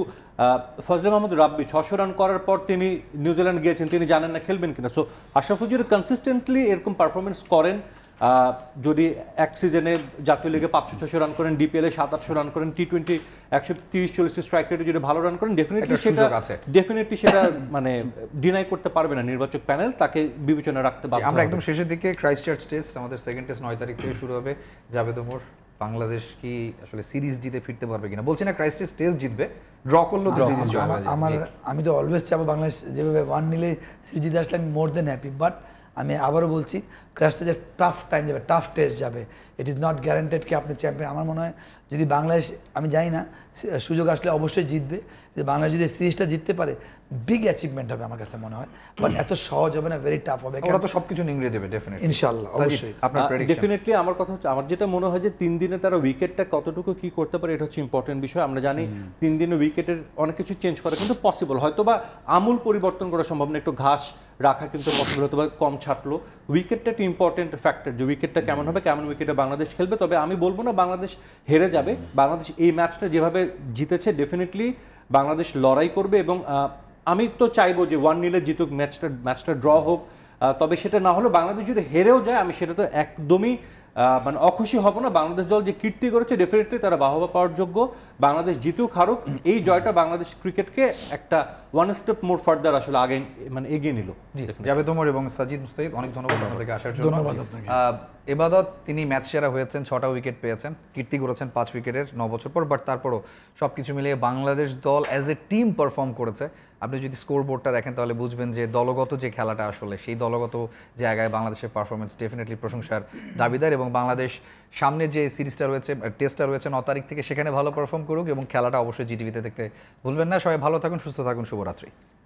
সঞ্জল মাহমুদ রাব্বি ছশো রান করার পর তিনি নিউজিল্যান্ড গিয়েছেন, তিনি জানেন না খেলবেন কিনা। সো আশরাফুল যদি কনসিস্টেন্টলি এরকম পারফরমেন্স করেন, যদি এক সিজনে জাতীয় লিগে পাঁচশো ছশো রান করেন, ডিপিএলে সাত আটশো রান করেন, টি টোয়েন্টি একশো তিরিশ চল্লিশ স্ট্রাইক রেটে যদি ভালো রান করেন, ডেফিনেটলি সেটা ডেফিনেটলি সেটা মানে ডিনাই করতে পারবে না নির্বাচক প্যানেল, তাকে বিবেচনা রাখতে পারবে। আমরা একদম শেষের দিকে, ক্রাইস্টচার্চ টেস্ট আমাদের সেকেন্ড টেস্ট নয় তারিখ থেকে শুরু হবে। জাভেদ উমর, বাংলাদেশ কি আসলে সিরিজ জিতে ফিরতে পারবে কিনা? বলছি না ক্রাইস্টচার্চ টেস্ট জিতবে, ড্র করলেও তো সিরিজ জয় হবে। আমার আমি তো অলওয়েজ চাবো বাংলাদেশ যেভাবে ওয়ান নিলে সিরিজ জিতে আসলে আমি মোর দেন হ্যাপি, বাট আমি আবারও বলছি ক্রাইস্টচার্চ যে টাফ টাইম যাবে, টাফ টেস্ট যাবে, ইট ইজ নট গ্যারান্টেড কি আপনি চ্যাম্পিয়ন। আমার মনে হয় যদি বাংলাদেশ, আমি জানি না, সুযোগ আসলে অবশ্যই জিতবে, যদি বাংলাদেশ যদি সিরিজটা জিততে পারে বিগ অ্যাচিভমেন্ট হবে আমার কাছে মনে হয়, বাট এত সহজ হবে না, ভেরি টাফ হবে, ওরা তো সব কিছু নিংড়ে দেবে ডেফিনেটলি, ইনশাআল্লাহ অবশ্যই। আপনার প্রেডিকশন? ডেফিনেটলি আমার কথা হচ্ছে, আমার যেটা মনে হয় যে তিন দিনে তারা উইকেটটা কতটুকু কী করতে পারে এটা হচ্ছে ইম্পর্টেন্ট বিষয়। আমরা জানি তিন দিনে উইকেটের অনেক কিছু চেঞ্জ করা কিন্তু পসিবল, হয়তো বা আমূল পরিবর্তন করা সম্ভব না, একটু ঘাস রাখা কিন্তু পসিবল, হয়তো বা কম ছাটলো। উইকেটটা একটা ইম্পর্টেন্ট ফ্যাক্টর, যে উইকেটটা কেমন হবে, কেমন উইকেটে বাংলাদেশ খেলবে। তবে আমি বলবো না বাংলাদেশ হেরে যাবে, বাংলাদেশ এই ম্যাচটা যেভাবে জিতেছে ডেফিনেটলি বাংলাদেশ লড়াই করবে, এবং আমি তো চাইবো যে ওয়ান নিলে জিতুক, ম্যাচটা ম্যাচটা ড্র হোক, তবে সেটা না হলে বাংলাদেশ যদি হেরেও যায় আমি সেটা তো একদমই মানে অখুশি হব না। বাংলাদেশ দল যে কীর্তি করেছে ডেফিনেটলি তারা বাহবা পাওয়ার যোগ্য, বাংলাদেশ জিতুক হারুক, এই জয়টা বাংলাদেশ ক্রিকেটকে একটা ওয়ান স্টেপ মোর ফার্দার আসলে আগে মানে এগিয়ে নিল। জাভেদ উমর এবং সাজিদ মুস্তাহিদ, অনেক ধন্যবাদ আপনাদেরকে আসার জন্য। এবাদত তিনি ম্যাচ সেরা হয়েছেন, ছটা উইকেট পেয়েছেন, কীর্তি করেছেন পাঁচ উইকেটের ন বছর পর, বাট তারপরও সব কিছু মিলিয়ে বাংলাদেশ দল অ্যাজ এ টিম পারফর্ম করেছে। আপনি যদি স্কোর বোর্ডটা দেখেন তাহলে বুঝবেন যে দলগত যে খেলাটা আসলে সেই দলগত জায়গায় বাংলাদেশের পারফরমেন্স ডেফিনেটলি প্রশংসার দাবিদার, এবং বাংলাদেশ সামনে যে সিরিজটা রয়েছে, টেস্টটা রয়েছে ন তারিখ থেকে, সেখানে ভালো পারফর্ম করুক এবং খেলাটা অবশ্যই জিটিভিতে দেখতে ভুলবেন না। সবাই ভালো থাকুন, সুস্থ থাকুন, শুভরাত্রি।